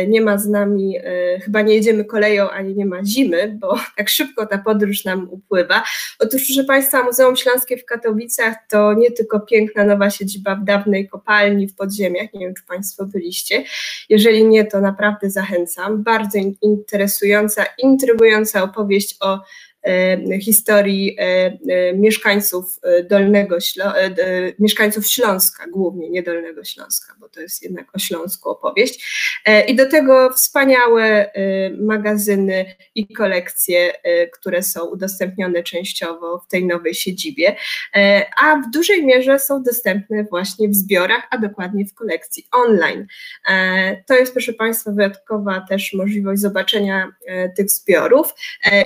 nie ma z nami, chyba nie jedziemy koleją, ani nie ma zimy, bo tak szybko ta podróż nam upływa. Otóż, proszę Państwa, Muzeum Śląskie w Katowicach to nie tylko piękna nowa siedziba w dawnej kopalni w podziemiach, nie wiem, czy Państwo byliście, jeżeli nie, to naprawdę zachęcam, bardzo interesująca, intrygująca opowieść o historii mieszkańców mieszkańców Śląska, głównie nie Dolnego Śląska, bo to jest jednak o Śląsku opowieść. I do tego wspaniałe magazyny i kolekcje, które są udostępnione częściowo w tej nowej siedzibie, a w dużej mierze są dostępne właśnie w zbiorach, a dokładnie w kolekcji online. To jest, proszę Państwa, wyjątkowa też możliwość zobaczenia tych zbiorów.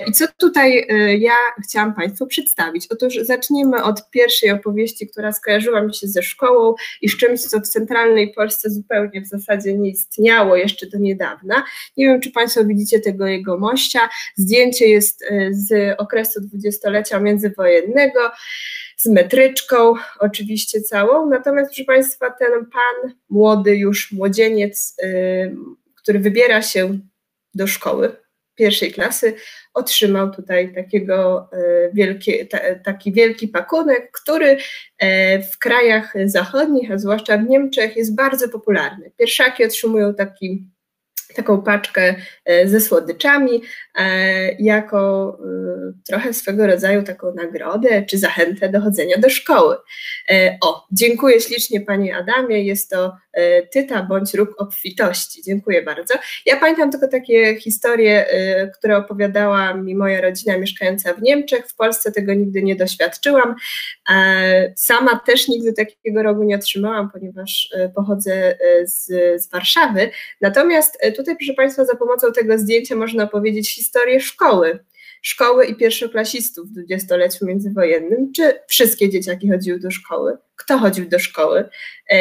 I co tutaj ja chciałam Państwu przedstawić? Otóż zaczniemy od pierwszej opowieści, która skojarzyła mi się ze szkołą i z czymś, co w centralnej Polsce zupełnie w zasadzie nie istniało jeszcze do niedawna. Nie wiem, czy Państwo widzicie tego jegomościa. Zdjęcie jest z okresu dwudziestolecia międzywojennego, z metryczką oczywiście całą. Natomiast, proszę Państwa, ten pan, młody już młodzieniec, który wybiera się do szkoły pierwszej klasy, otrzymał tutaj taki wielki pakunek, który w krajach zachodnich, a zwłaszcza w Niemczech, jest bardzo popularny. Pierwszaki otrzymują taką paczkę ze słodyczami jako trochę swego rodzaju taką nagrodę czy zachętę do chodzenia do szkoły. O, dziękuję ślicznie Panie Adamie, jest to tyta bądź róg obfitości. Dziękuję bardzo. Ja pamiętam tylko takie historie, które opowiadała mi moja rodzina mieszkająca w Niemczech. W Polsce tego nigdy nie doświadczyłam. Sama też nigdy takiego rogu nie otrzymałam, ponieważ pochodzę z Warszawy. Natomiast tutaj, proszę Państwa, za pomocą tego zdjęcia można opowiedzieć historię szkoły i pierwszoklasistów w dwudziestoleciu międzywojennym. Czy wszystkie dzieciaki chodziły do szkoły? Kto chodził do szkoły?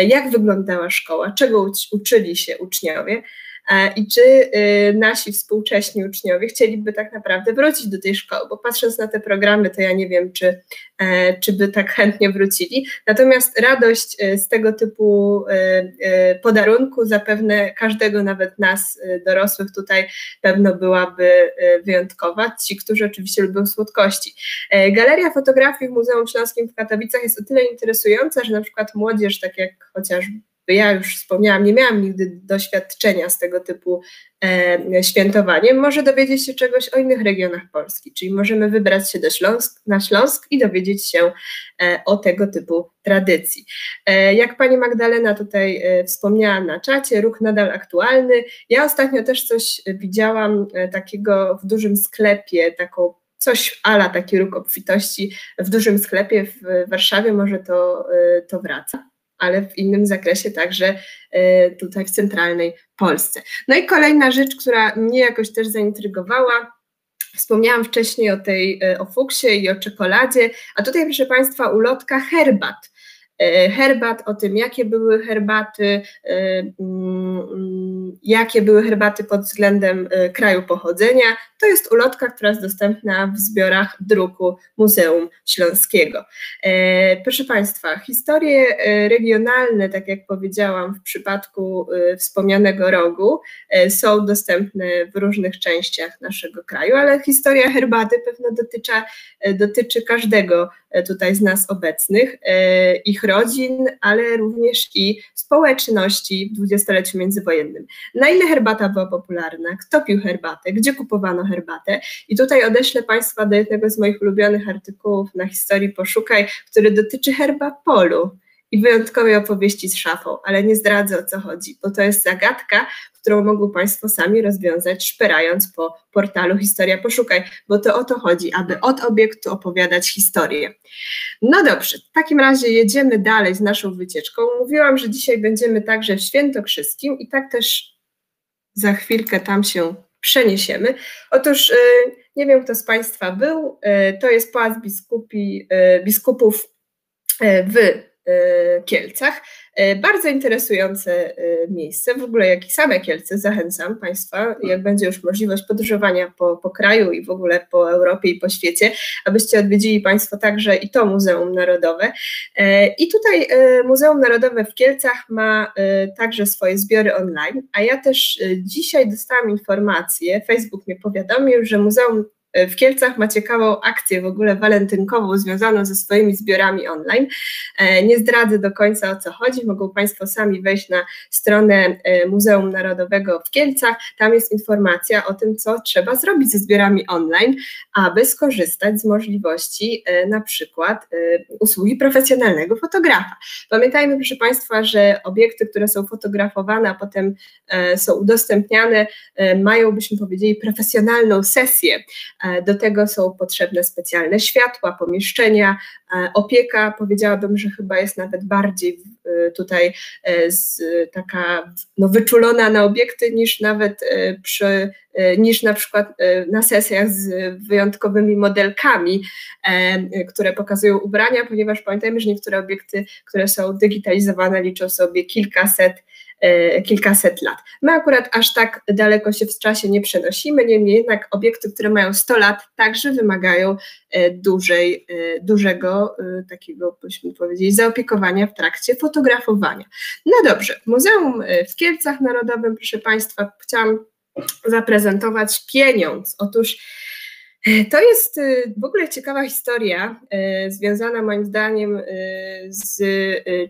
Jak wyglądała szkoła? Czego uczyli się uczniowie? I czy nasi współcześni uczniowie chcieliby tak naprawdę wrócić do tej szkoły, bo patrząc na te programy, to ja nie wiem, czy by tak chętnie wrócili. Natomiast radość z tego typu podarunku zapewne każdego, nawet nas dorosłych tutaj, pewno byłaby wyjątkowa. Ci, którzy oczywiście lubią słodkości. Galeria fotografii w Muzeum Śląskim w Katowicach jest o tyle interesująca, że na przykład młodzież, tak jak chociażby ja już wspomniałam, nie miałam nigdy doświadczenia z tego typu świętowaniem, może dowiedzieć się czegoś o innych regionach Polski, czyli możemy wybrać się na Śląsk i dowiedzieć się o tego typu tradycji. Jak Pani Magdalena tutaj wspomniała na czacie, róg nadal aktualny. Ja ostatnio też coś widziałam takiego w dużym sklepie, coś ala taki róg obfitości w dużym sklepie w Warszawie, może to wraca, ale w innym zakresie także tutaj w centralnej Polsce. No i kolejna rzecz, która mnie jakoś też zaintrygowała. Wspomniałam wcześniej o fuksie i o czekoladzie, a tutaj, proszę Państwa, ulotka herbat. Herbat, o tym, jakie były herbaty pod względem kraju pochodzenia. To jest ulotka, która jest dostępna w zbiorach druku Muzeum Śląskiego. Proszę Państwa, historie regionalne, tak jak powiedziałam w przypadku wspomnianego rogu, są dostępne w różnych częściach naszego kraju, ale historia herbaty pewno dotyczy każdego tutaj z nas obecnych, ich rodzin, ale również i społeczności w dwudziestoleciu międzywojennym. Na ile herbata była popularna? Kto pił herbatę? Gdzie kupowano herbatę? I tutaj odeślę Państwa do jednego z moich ulubionych artykułów na Historii Poszukaj, który dotyczy herbapolu i wyjątkowej opowieści z szafą, ale nie zdradzę, o co chodzi, bo to jest zagadka, którą mogą Państwo sami rozwiązać, szperając po portalu Historia Poszukaj, bo to o to chodzi, aby od obiektu opowiadać historię. No dobrze, w takim razie jedziemy dalej z naszą wycieczką. Mówiłam, że dzisiaj będziemy także w Świętokrzyskim i tak też za chwilkę tam się przeniesiemy. Otóż nie wiem, kto z Państwa był, to jest Pałac Biskupów w Kielcach. Bardzo interesujące miejsce, w ogóle jak i same Kielce, zachęcam Państwa, jak będzie już możliwość podróżowania po kraju i w ogóle po Europie i po świecie, abyście odwiedzili Państwo także i to Muzeum Narodowe. I tutaj Muzeum Narodowe w Kielcach ma także swoje zbiory online, a ja też dzisiaj dostałam informację, Facebook mnie powiadomił, że Muzeum W Kielcach ma ciekawą akcję w ogóle walentynkową związaną ze swoimi zbiorami online. Nie zdradzę do końca, o co chodzi, mogą Państwo sami wejść na stronę Muzeum Narodowego w Kielcach, tam jest informacja o tym, co trzeba zrobić ze zbiorami online, aby skorzystać z możliwości na przykład usługi profesjonalnego fotografa. Pamiętajmy, proszę Państwa, że obiekty, które są fotografowane, a potem są udostępniane, mają, byśmy powiedzieli, profesjonalną sesję. Do tego są potrzebne specjalne światła, pomieszczenia, opieka, powiedziałabym, że chyba jest nawet bardziej tutaj taka wyczulona na obiekty niż nawet niż na przykład na sesjach z wyjątkowymi modelkami, które pokazują ubrania, ponieważ pamiętajmy, że niektóre obiekty, które są digitalizowane, liczą sobie kilkaset lat. My akurat aż tak daleko się w czasie nie przenosimy, niemniej jednak obiekty, które mają 100 lat, także wymagają dużego takiego, byśmy powiedzieli, zaopiekowania w trakcie fotografowania. No dobrze, Muzeum w Kielcach Narodowym, proszę Państwa, chciałam zaprezentować pieniądz. Otóż to jest w ogóle ciekawa historia związana moim zdaniem z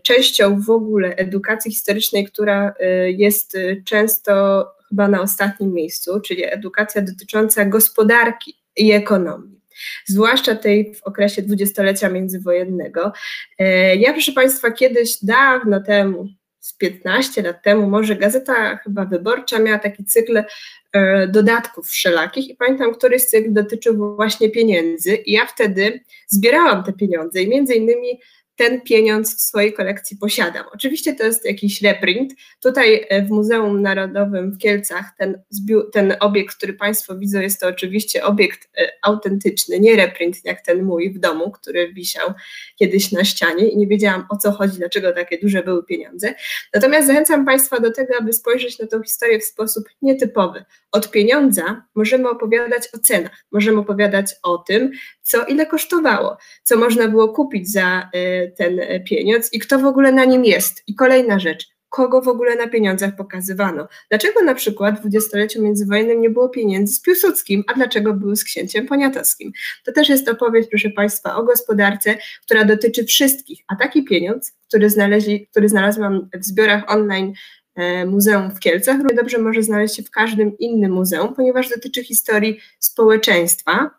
częścią w ogóle edukacji historycznej, która jest często chyba na ostatnim miejscu, czyli edukacja dotycząca gospodarki i ekonomii, zwłaszcza tej w okresie dwudziestolecia międzywojennego. Ja, proszę Państwa, kiedyś dawno temu, z 15 lat temu, może Gazeta chyba Wyborcza miała taki cykl dodatków wszelakich i pamiętam, któryś cykl dotyczył właśnie pieniędzy i ja wtedy zbierałam te pieniądze i między innymi ten pieniądz w swojej kolekcji posiadam. Oczywiście to jest jakiś reprint. Tutaj w Muzeum Narodowym w Kielcach ten obiekt, który Państwo widzą, jest to oczywiście obiekt autentyczny, nie reprint jak ten mój w domu, który wisiał kiedyś na ścianie i nie wiedziałam, o co chodzi, dlaczego takie duże były pieniądze. Natomiast zachęcam Państwa do tego, aby spojrzeć na tą historię w sposób nietypowy. Od pieniądza możemy opowiadać o cenach, możemy opowiadać o tym, co ile kosztowało, co można było kupić za ten pieniądz i kto w ogóle na nim jest. I kolejna rzecz, kogo w ogóle na pieniądzach pokazywano. Dlaczego na przykład w dwudziestoleciu międzywojennym nie było pieniędzy z Piłsudskim, a dlaczego były z księciem Poniatowskim? To też jest opowieść, proszę Państwa, o gospodarce, która dotyczy wszystkich, a taki pieniądz, który znalazłam w zbiorach online Muzeum w Kielcach, równie dobrze może znaleźć się w każdym innym muzeum, ponieważ dotyczy historii społeczeństwa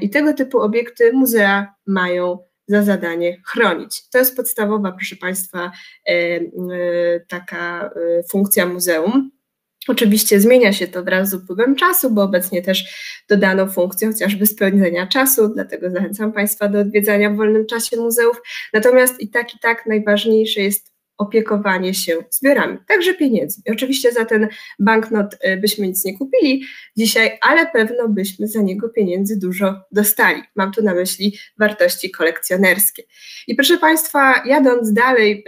i tego typu obiekty muzea mają za zadanie chronić. To jest podstawowa, proszę Państwa, taka funkcja muzeum. Oczywiście zmienia się to wraz z upływem czasu, bo obecnie też dodano funkcję chociażby spędzenia czasu, dlatego zachęcam Państwa do odwiedzania w wolnym czasie muzeów. Natomiast i tak najważniejsze jest opiekowanie się zbiorami, także pieniędzmi. Oczywiście za ten banknot byśmy nic nie kupili dzisiaj, ale pewno byśmy za niego pieniędzy dużo dostali. Mam tu na myśli wartości kolekcjonerskie. I proszę Państwa, jadąc dalej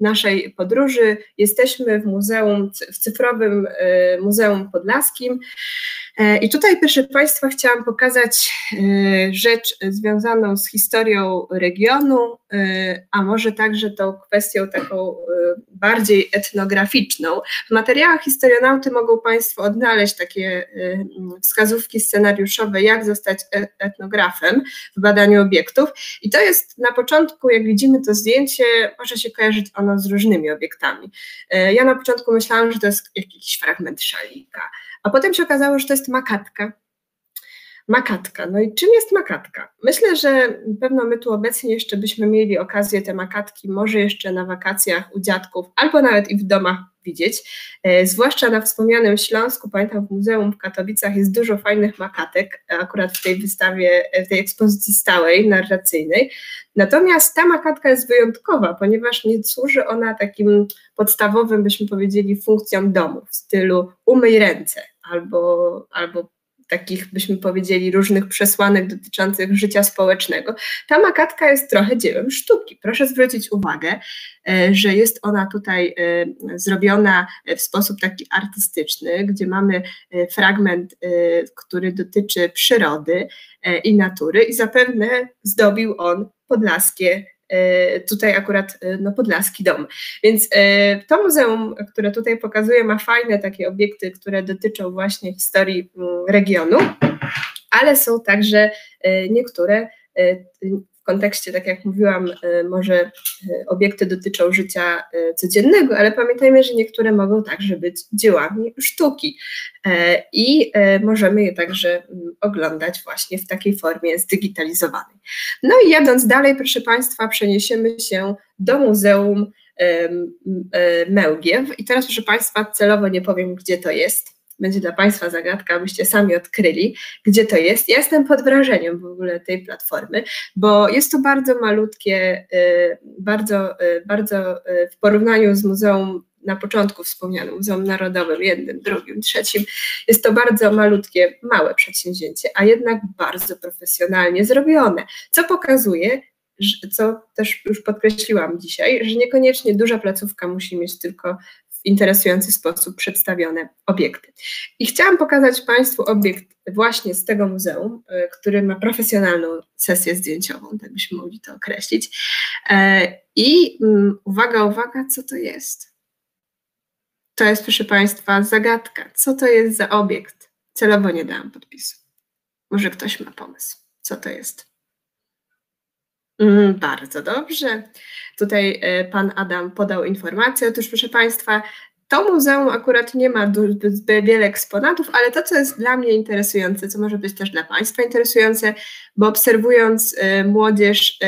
naszej podróży, jesteśmy w muzeum, w cyfrowym Muzeum Podlaskim. I tutaj, proszę Państwa, chciałam pokazać rzecz związaną z historią regionu, a może także tą kwestią taką bardziej etnograficzną. W materiałach Historionauty mogą Państwo odnaleźć takie wskazówki scenariuszowe, jak zostać etnografem w badaniu obiektów. I to jest na początku, jak widzimy to zdjęcie, może się kojarzyć ono z różnymi obiektami. Ja na początku myślałam, że to jest jakiś fragment szalika, a potem się okazało, że to jest makatka. Makatka. No i czym jest makatka? Myślę, że pewno my tu obecnie jeszcze byśmy mieli okazję te makatki może jeszcze na wakacjach u dziadków albo nawet i w domach widzieć. Zwłaszcza na wspomnianym Śląsku, pamiętam w muzeum w Katowicach jest dużo fajnych makatek, akurat w tej wystawie, w tej ekspozycji stałej, narracyjnej. Natomiast ta makatka jest wyjątkowa, ponieważ nie służy ona takim podstawowym, byśmy powiedzieli, funkcjom domu w stylu umyj ręce albo takich, byśmy powiedzieli, różnych przesłanek dotyczących życia społecznego. Ta makatka jest trochę dziełem sztuki. Proszę zwrócić uwagę, że jest ona tutaj zrobiona w sposób taki artystyczny, gdzie mamy fragment, który dotyczy przyrody i natury i zapewne zdobił on podlaskie, tutaj akurat podlaski dom. Więc to muzeum, które tutaj pokazuję, ma fajne takie obiekty, które dotyczą właśnie historii regionu, ale są także niektóre w kontekście, tak jak mówiłam, może obiekty dotyczą życia codziennego, ale pamiętajmy, że niektóre mogą także być dziełami sztuki i możemy je także oglądać właśnie w takiej formie zdigitalizowanej. No i jadąc dalej, proszę Państwa, przeniesiemy się do Muzeum Mełgiew i teraz, proszę Państwa, celowo nie powiem, gdzie to jest. Będzie dla Państwa zagadka, abyście sami odkryli, gdzie to jest. Ja jestem pod wrażeniem w ogóle tej platformy, bo jest to bardzo malutkie, bardzo w porównaniu z muzeum na początku wspomnianym, Muzeum Narodowym, jednym, drugim, trzecim, jest to bardzo malutkie, małe przedsięwzięcie, a jednak bardzo profesjonalnie zrobione, co pokazuje, co też już podkreśliłam dzisiaj, że niekoniecznie duża placówka musi mieć tylko w interesujący sposób przedstawione obiekty. I chciałam pokazać Państwu obiekt właśnie z tego muzeum, który ma profesjonalną sesję zdjęciową, tak byśmy mogli to określić. I uwaga, uwaga, co to jest? To jest, proszę Państwa, zagadka. Co to jest za obiekt? Celowo nie dałam podpisu. Może ktoś ma pomysł, co to jest? Bardzo dobrze. Tutaj pan Adam podał informację. Otóż, proszę Państwa, to muzeum akurat nie ma wiele eksponatów, ale to, co jest dla mnie interesujące, co może być też dla Państwa interesujące, bo obserwując młodzież,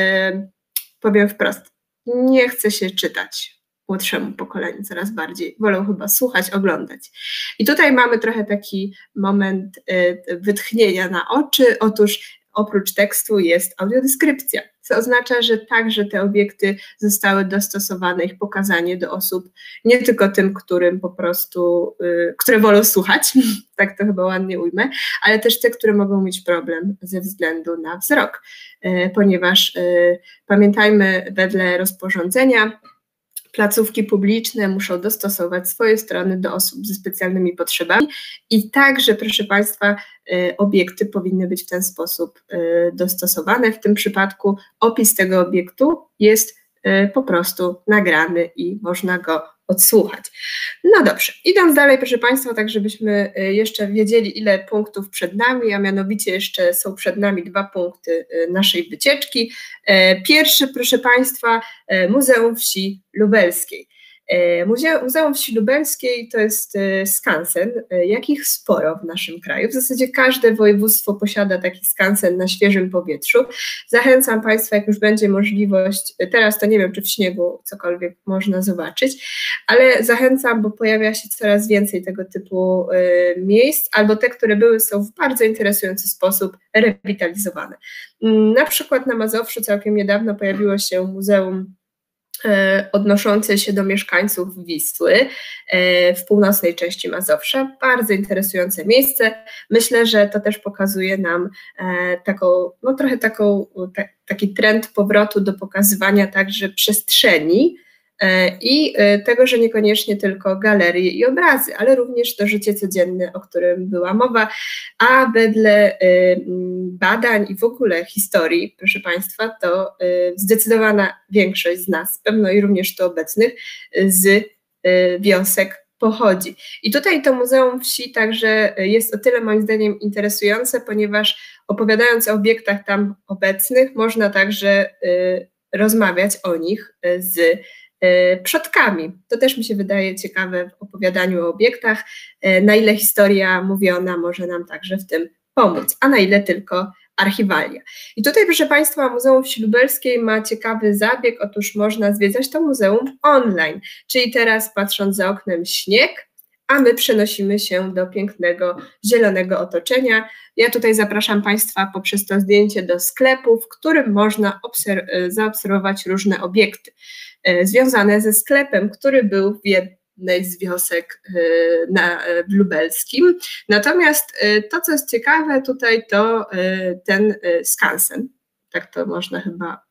powiem wprost, nie chce się czytać młodszemu pokoleniu coraz bardziej. Wolą chyba słuchać, oglądać. I tutaj mamy trochę taki moment wytchnienia na oczy. Otóż oprócz tekstu jest audiodeskrypcja, co oznacza, że także te obiekty zostały dostosowane, ich pokazanie do osób, nie tylko tym, którym po prostu, które wolą słuchać, tak to chyba ładnie ujmę, ale też te, które mogą mieć problem ze względu na wzrok, ponieważ pamiętajmy, wedle rozporządzenia placówki publiczne muszą dostosować swoje strony do osób ze specjalnymi potrzebami i także, proszę Państwa, obiekty powinny być w ten sposób dostosowane. W tym przypadku opis tego obiektu jest po prostu nagrany i można go odsłuchać. No dobrze, idąc dalej, proszę Państwa, tak żebyśmy jeszcze wiedzieli, ile punktów przed nami, a mianowicie jeszcze są przed nami 2 punkty naszej wycieczki. Pierwszy, proszę Państwa, Muzeum Wsi Lubelskiej. Muzeum Wsi Lubelskiej to jest skansen, jakich sporo w naszym kraju. W zasadzie każde województwo posiada taki skansen na świeżym powietrzu. Zachęcam Państwa, jak już będzie możliwość, teraz to nie wiem, czy w śniegu cokolwiek można zobaczyć, ale zachęcam, bo pojawia się coraz więcej tego typu miejsc, albo te, które były, są w bardzo interesujący sposób rewitalizowane. Na przykład na Mazowszu całkiem niedawno pojawiło się muzeum odnoszące się do mieszkańców Wisły w północnej części Mazowsza. Bardzo interesujące miejsce. Myślę, że to też pokazuje nam taki trend powrotu do pokazywania także przestrzeni i tego, że niekoniecznie tylko galerie i obrazy, ale również to życie codzienne, o którym była mowa, a wedle badań i w ogóle historii, proszę Państwa, to zdecydowana większość z nas, pewno i również tu obecnych, z wiosek pochodzi. I tutaj to Muzeum Wsi także jest o tyle moim zdaniem interesujące, ponieważ opowiadając o obiektach tam obecnych, można także rozmawiać o nich z przodkami. To też mi się wydaje ciekawe w opowiadaniu o obiektach, na ile historia mówiona może nam także w tym pomóc, a na ile tylko archiwalia. I tutaj, proszę Państwa, Muzeum Wsi Lubelskiej ma ciekawy zabieg, otóż można zwiedzać to muzeum online, czyli teraz patrząc za oknem śnieg, a my przenosimy się do pięknego, zielonego otoczenia. Ja tutaj zapraszam Państwa poprzez to zdjęcie do sklepu, w którym można zaobserwować różne obiekty związane ze sklepem, który był w jednej z wiosek w Lubelskim. Natomiast to, co jest ciekawe tutaj, to ten skansen, tak to można chyba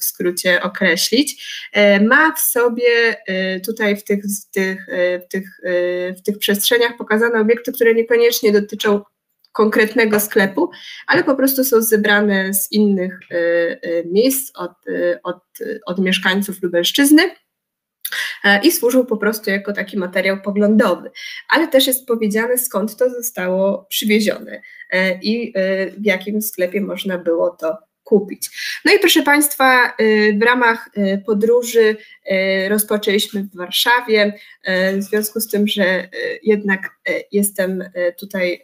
w skrócie określić, ma w sobie tutaj w tych przestrzeniach pokazane obiekty, które niekoniecznie dotyczą konkretnego sklepu, ale po prostu są zebrane z innych miejsc od mieszkańców Lubelszczyzny. i służył po prostu jako taki materiał poglądowy, ale też jest powiedziane, skąd to zostało przywiezione i w jakim sklepie można było to kupić. No i proszę Państwa, w ramach podróży rozpoczęliśmy w Warszawie, w związku z tym, że jednak jestem tutaj,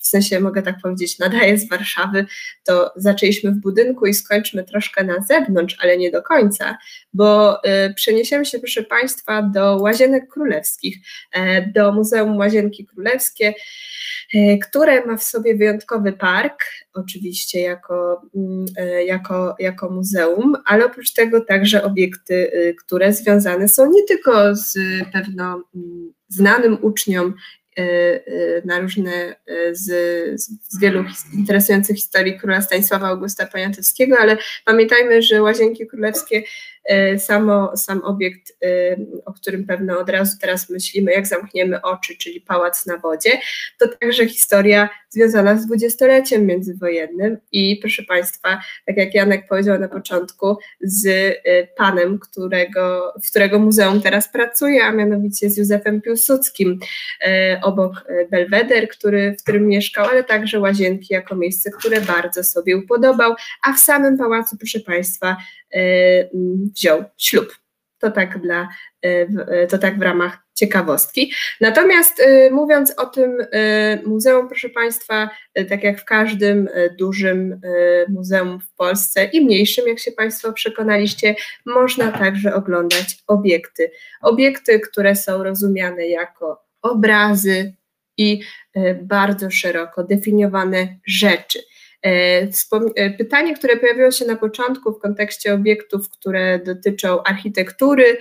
w sensie mogę tak powiedzieć, nadaję z Warszawy, to zaczęliśmy w budynku i skończmy troszkę na zewnątrz, ale nie do końca, bo przeniesiemy się, proszę Państwa, do Łazienek Królewskich, do Muzeum Łazienki Królewskie, które ma w sobie wyjątkowy park, oczywiście jako muzeum, ale oprócz tego także obiekty, które związane są nie tylko z pewno znanym uczniom na różne z wielu interesujących historii króla Stanisława Augusta Poniatowskiego, ale pamiętajmy, że Łazienki Królewskie, sam obiekt, o którym pewno od razu teraz myślimy, jak zamkniemy oczy, czyli pałac na wodzie, to także historia związana z dwudziestoleciem międzywojennym i proszę Państwa, tak jak Janek powiedział na początku, z panem, w którego muzeum teraz pracuje, a mianowicie z Józefem Piłsudskim, obok Belweder, w którym mieszkał, ale także Łazienki jako miejsce, które bardzo sobie upodobał, a w samym pałacu, proszę Państwa, wziął ślub. To tak w ramach ciekawostki. Natomiast mówiąc o tym muzeum, proszę Państwa, tak jak w każdym dużym muzeum w Polsce i mniejszym, jak się Państwo przekonaliście, można także oglądać obiekty. Obiekty, które są rozumiane jako obrazy i bardzo szeroko definiowane rzeczy. Pytanie, które pojawiło się na początku w kontekście obiektów, które dotyczą architektury,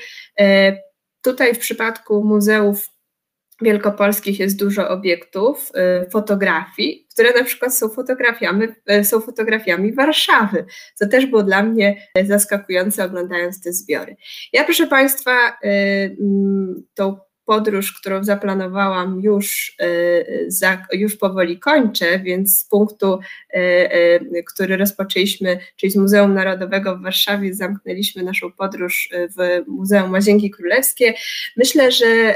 tutaj w przypadku muzeów wielkopolskich jest dużo obiektów, fotografii, które na przykład są fotografiami Warszawy, co też było dla mnie zaskakujące, oglądając te zbiory. Ja, proszę Państwa, tą podróż, którą zaplanowałam, już powoli kończę, więc z punktu, który rozpoczęliśmy, czyli z Muzeum Narodowego w Warszawie, zamknęliśmy naszą podróż w Muzeum Łazienki Królewskie. Myślę, że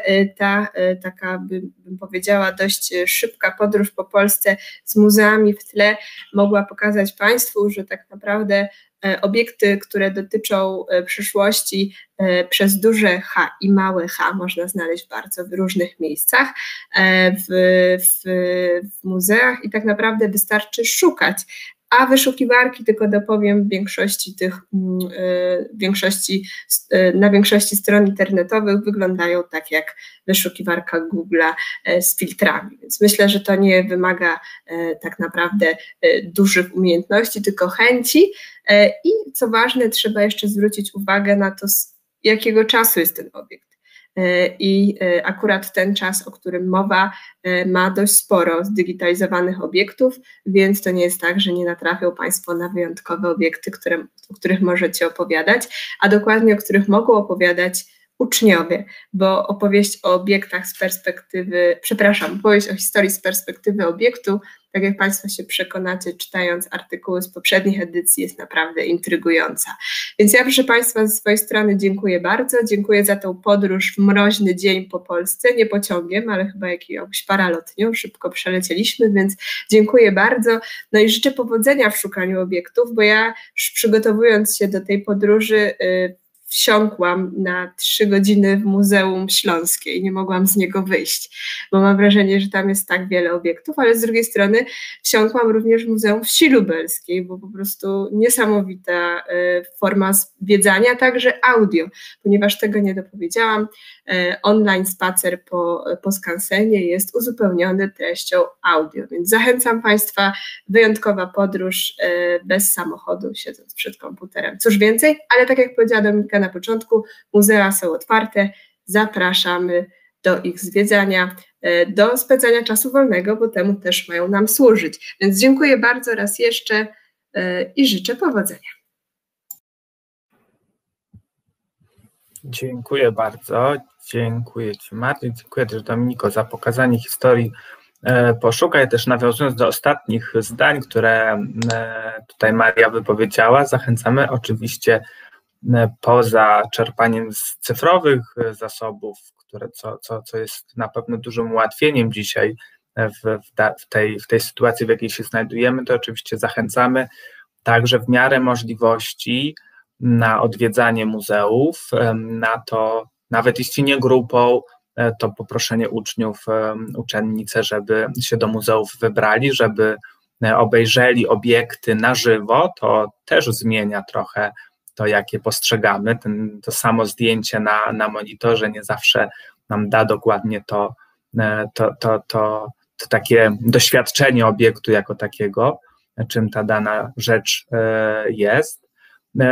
taka, bym powiedziała, dość szybka podróż po Polsce z muzeami w tle mogła pokazać Państwu, że tak naprawdę obiekty, które dotyczą przyszłości, przez duże H i małe H można znaleźć bardzo w różnych miejscach w muzeach i tak naprawdę wystarczy szukać, a wyszukiwarki, tylko dopowiem, na większości stron internetowych wyglądają tak jak wyszukiwarka Google'a z filtrami. Więc myślę, że to nie wymaga tak naprawdę dużych umiejętności, tylko chęci i co ważne, trzeba jeszcze zwrócić uwagę na to, z jakiego czasu jest ten obiekt. I akurat ten czas, o którym mowa, ma dość sporo zdigitalizowanych obiektów, więc to nie jest tak, że nie natrafią Państwo na wyjątkowe obiekty, o których możecie opowiadać, a dokładnie o których mogą opowiadać uczniowie, bo opowieść o obiektach z perspektywy, przepraszam, opowieść o historii z perspektywy obiektu, tak jak Państwo się przekonacie, czytając artykuły z poprzednich edycji, jest naprawdę intrygująca. Więc ja, proszę Państwa, ze swojej strony dziękuję bardzo, dziękuję za tą podróż w mroźny dzień po Polsce, nie pociągiem, ale chyba jakąś paralotnią, szybko przelecieliśmy, więc dziękuję bardzo. No i życzę powodzenia w szukaniu obiektów, bo ja, przygotowując się do tej podróży, wsiąkłam na 3 godziny w Muzeum Śląskie i nie mogłam z niego wyjść, bo mam wrażenie, że tam jest tak wiele obiektów, ale z drugiej strony wsiąkłam również w Muzeum Wsi Lubelskiej, bo po prostu niesamowita forma zwiedzania, także audio, ponieważ tego nie dopowiedziałam, online spacer po skansenie jest uzupełniony treścią audio, więc zachęcam Państwa, wyjątkowa podróż bez samochodu, siedząc przed komputerem. Cóż więcej, ale tak jak powiedziała Dominika na początku, muzea są otwarte, zapraszamy do ich zwiedzania, do spędzania czasu wolnego, bo temu też mają nam służyć. Więc dziękuję bardzo raz jeszcze i życzę powodzenia. Dziękuję bardzo, dziękuję Ci, Martin, dziękuję też, Dominiko, za pokazanie historii Poszukaj, też nawiązując do ostatnich zdań, które tutaj Maria wypowiedziała, zachęcamy oczywiście poza czerpaniem z cyfrowych zasobów, które co jest na pewno dużym ułatwieniem dzisiaj w tej sytuacji, w jakiej się znajdujemy, to oczywiście zachęcamy także w miarę możliwości na odwiedzanie muzeów, na to, nawet jeśli nie grupą, to poproszenie uczniów, uczennice, żeby się do muzeów wybrali, żeby obejrzeli obiekty na żywo, to też zmienia trochę to, jak je postrzegamy. To samo zdjęcie na monitorze nie zawsze nam da dokładnie to takie doświadczenie obiektu jako takiego, czym ta dana rzecz jest.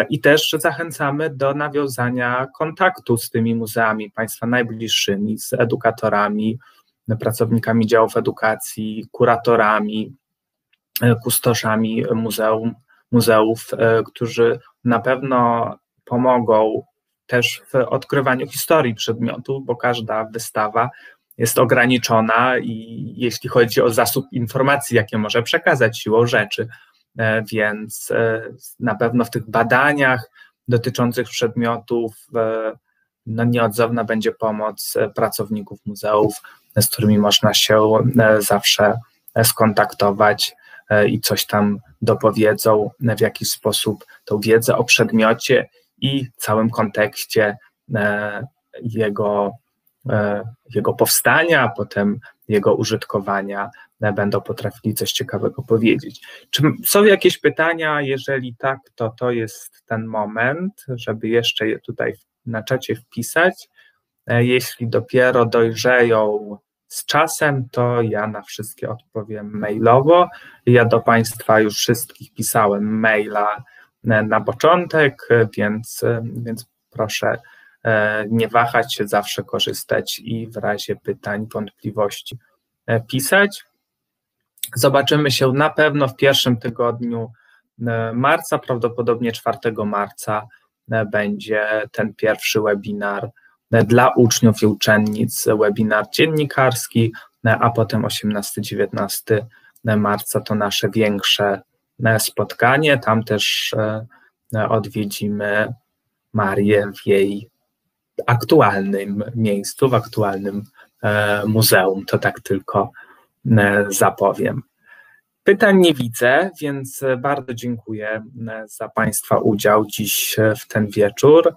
I też zachęcamy do nawiązania kontaktu z tymi muzeami państwa najbliższymi, z edukatorami, pracownikami działów edukacji, kuratorami, kustoszami muzeów, którzy na pewno pomogą też w odkrywaniu historii przedmiotów, bo każda wystawa jest ograniczona i jeśli chodzi o zasób informacji, jakie może przekazać siłą rzeczy, więc na pewno w tych badaniach dotyczących przedmiotów nieodzowna będzie pomoc pracowników muzeów, z którymi można się zawsze skontaktować i coś tam dopowiedzą, w jakiś sposób tą wiedzę o przedmiocie i całym kontekście jego powstania, a potem jego użytkowania będą potrafili coś ciekawego powiedzieć. Czy są jakieś pytania? Jeżeli tak, to jest ten moment, żeby jeszcze je tutaj na czacie wpisać. Jeśli dopiero dojrzeją z czasem, to ja na wszystkie odpowiem mailowo. Ja do Państwa już wszystkich pisałem maila na początek, więc proszę nie wahać się, zawsze korzystać i w razie pytań, wątpliwości pisać. Zobaczymy się na pewno w pierwszym tygodniu marca, prawdopodobnie 4 marca będzie ten pierwszy webinar dla uczniów i uczennic, webinar dziennikarski, a potem 18-19 marca to nasze większe spotkanie. Tam też odwiedzimy Marię w jej aktualnym miejscu, w aktualnym muzeum, to tak tylko zapowiem. Pytań nie widzę, więc bardzo dziękuję za Państwa udział dziś w ten wieczór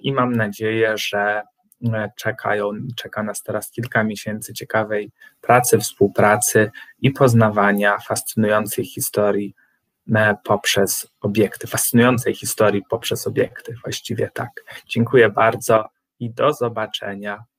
i mam nadzieję, że czeka nas teraz kilka miesięcy ciekawej pracy, współpracy i poznawania fascynującej historii poprzez obiekty, właściwie tak. Dziękuję bardzo i do zobaczenia.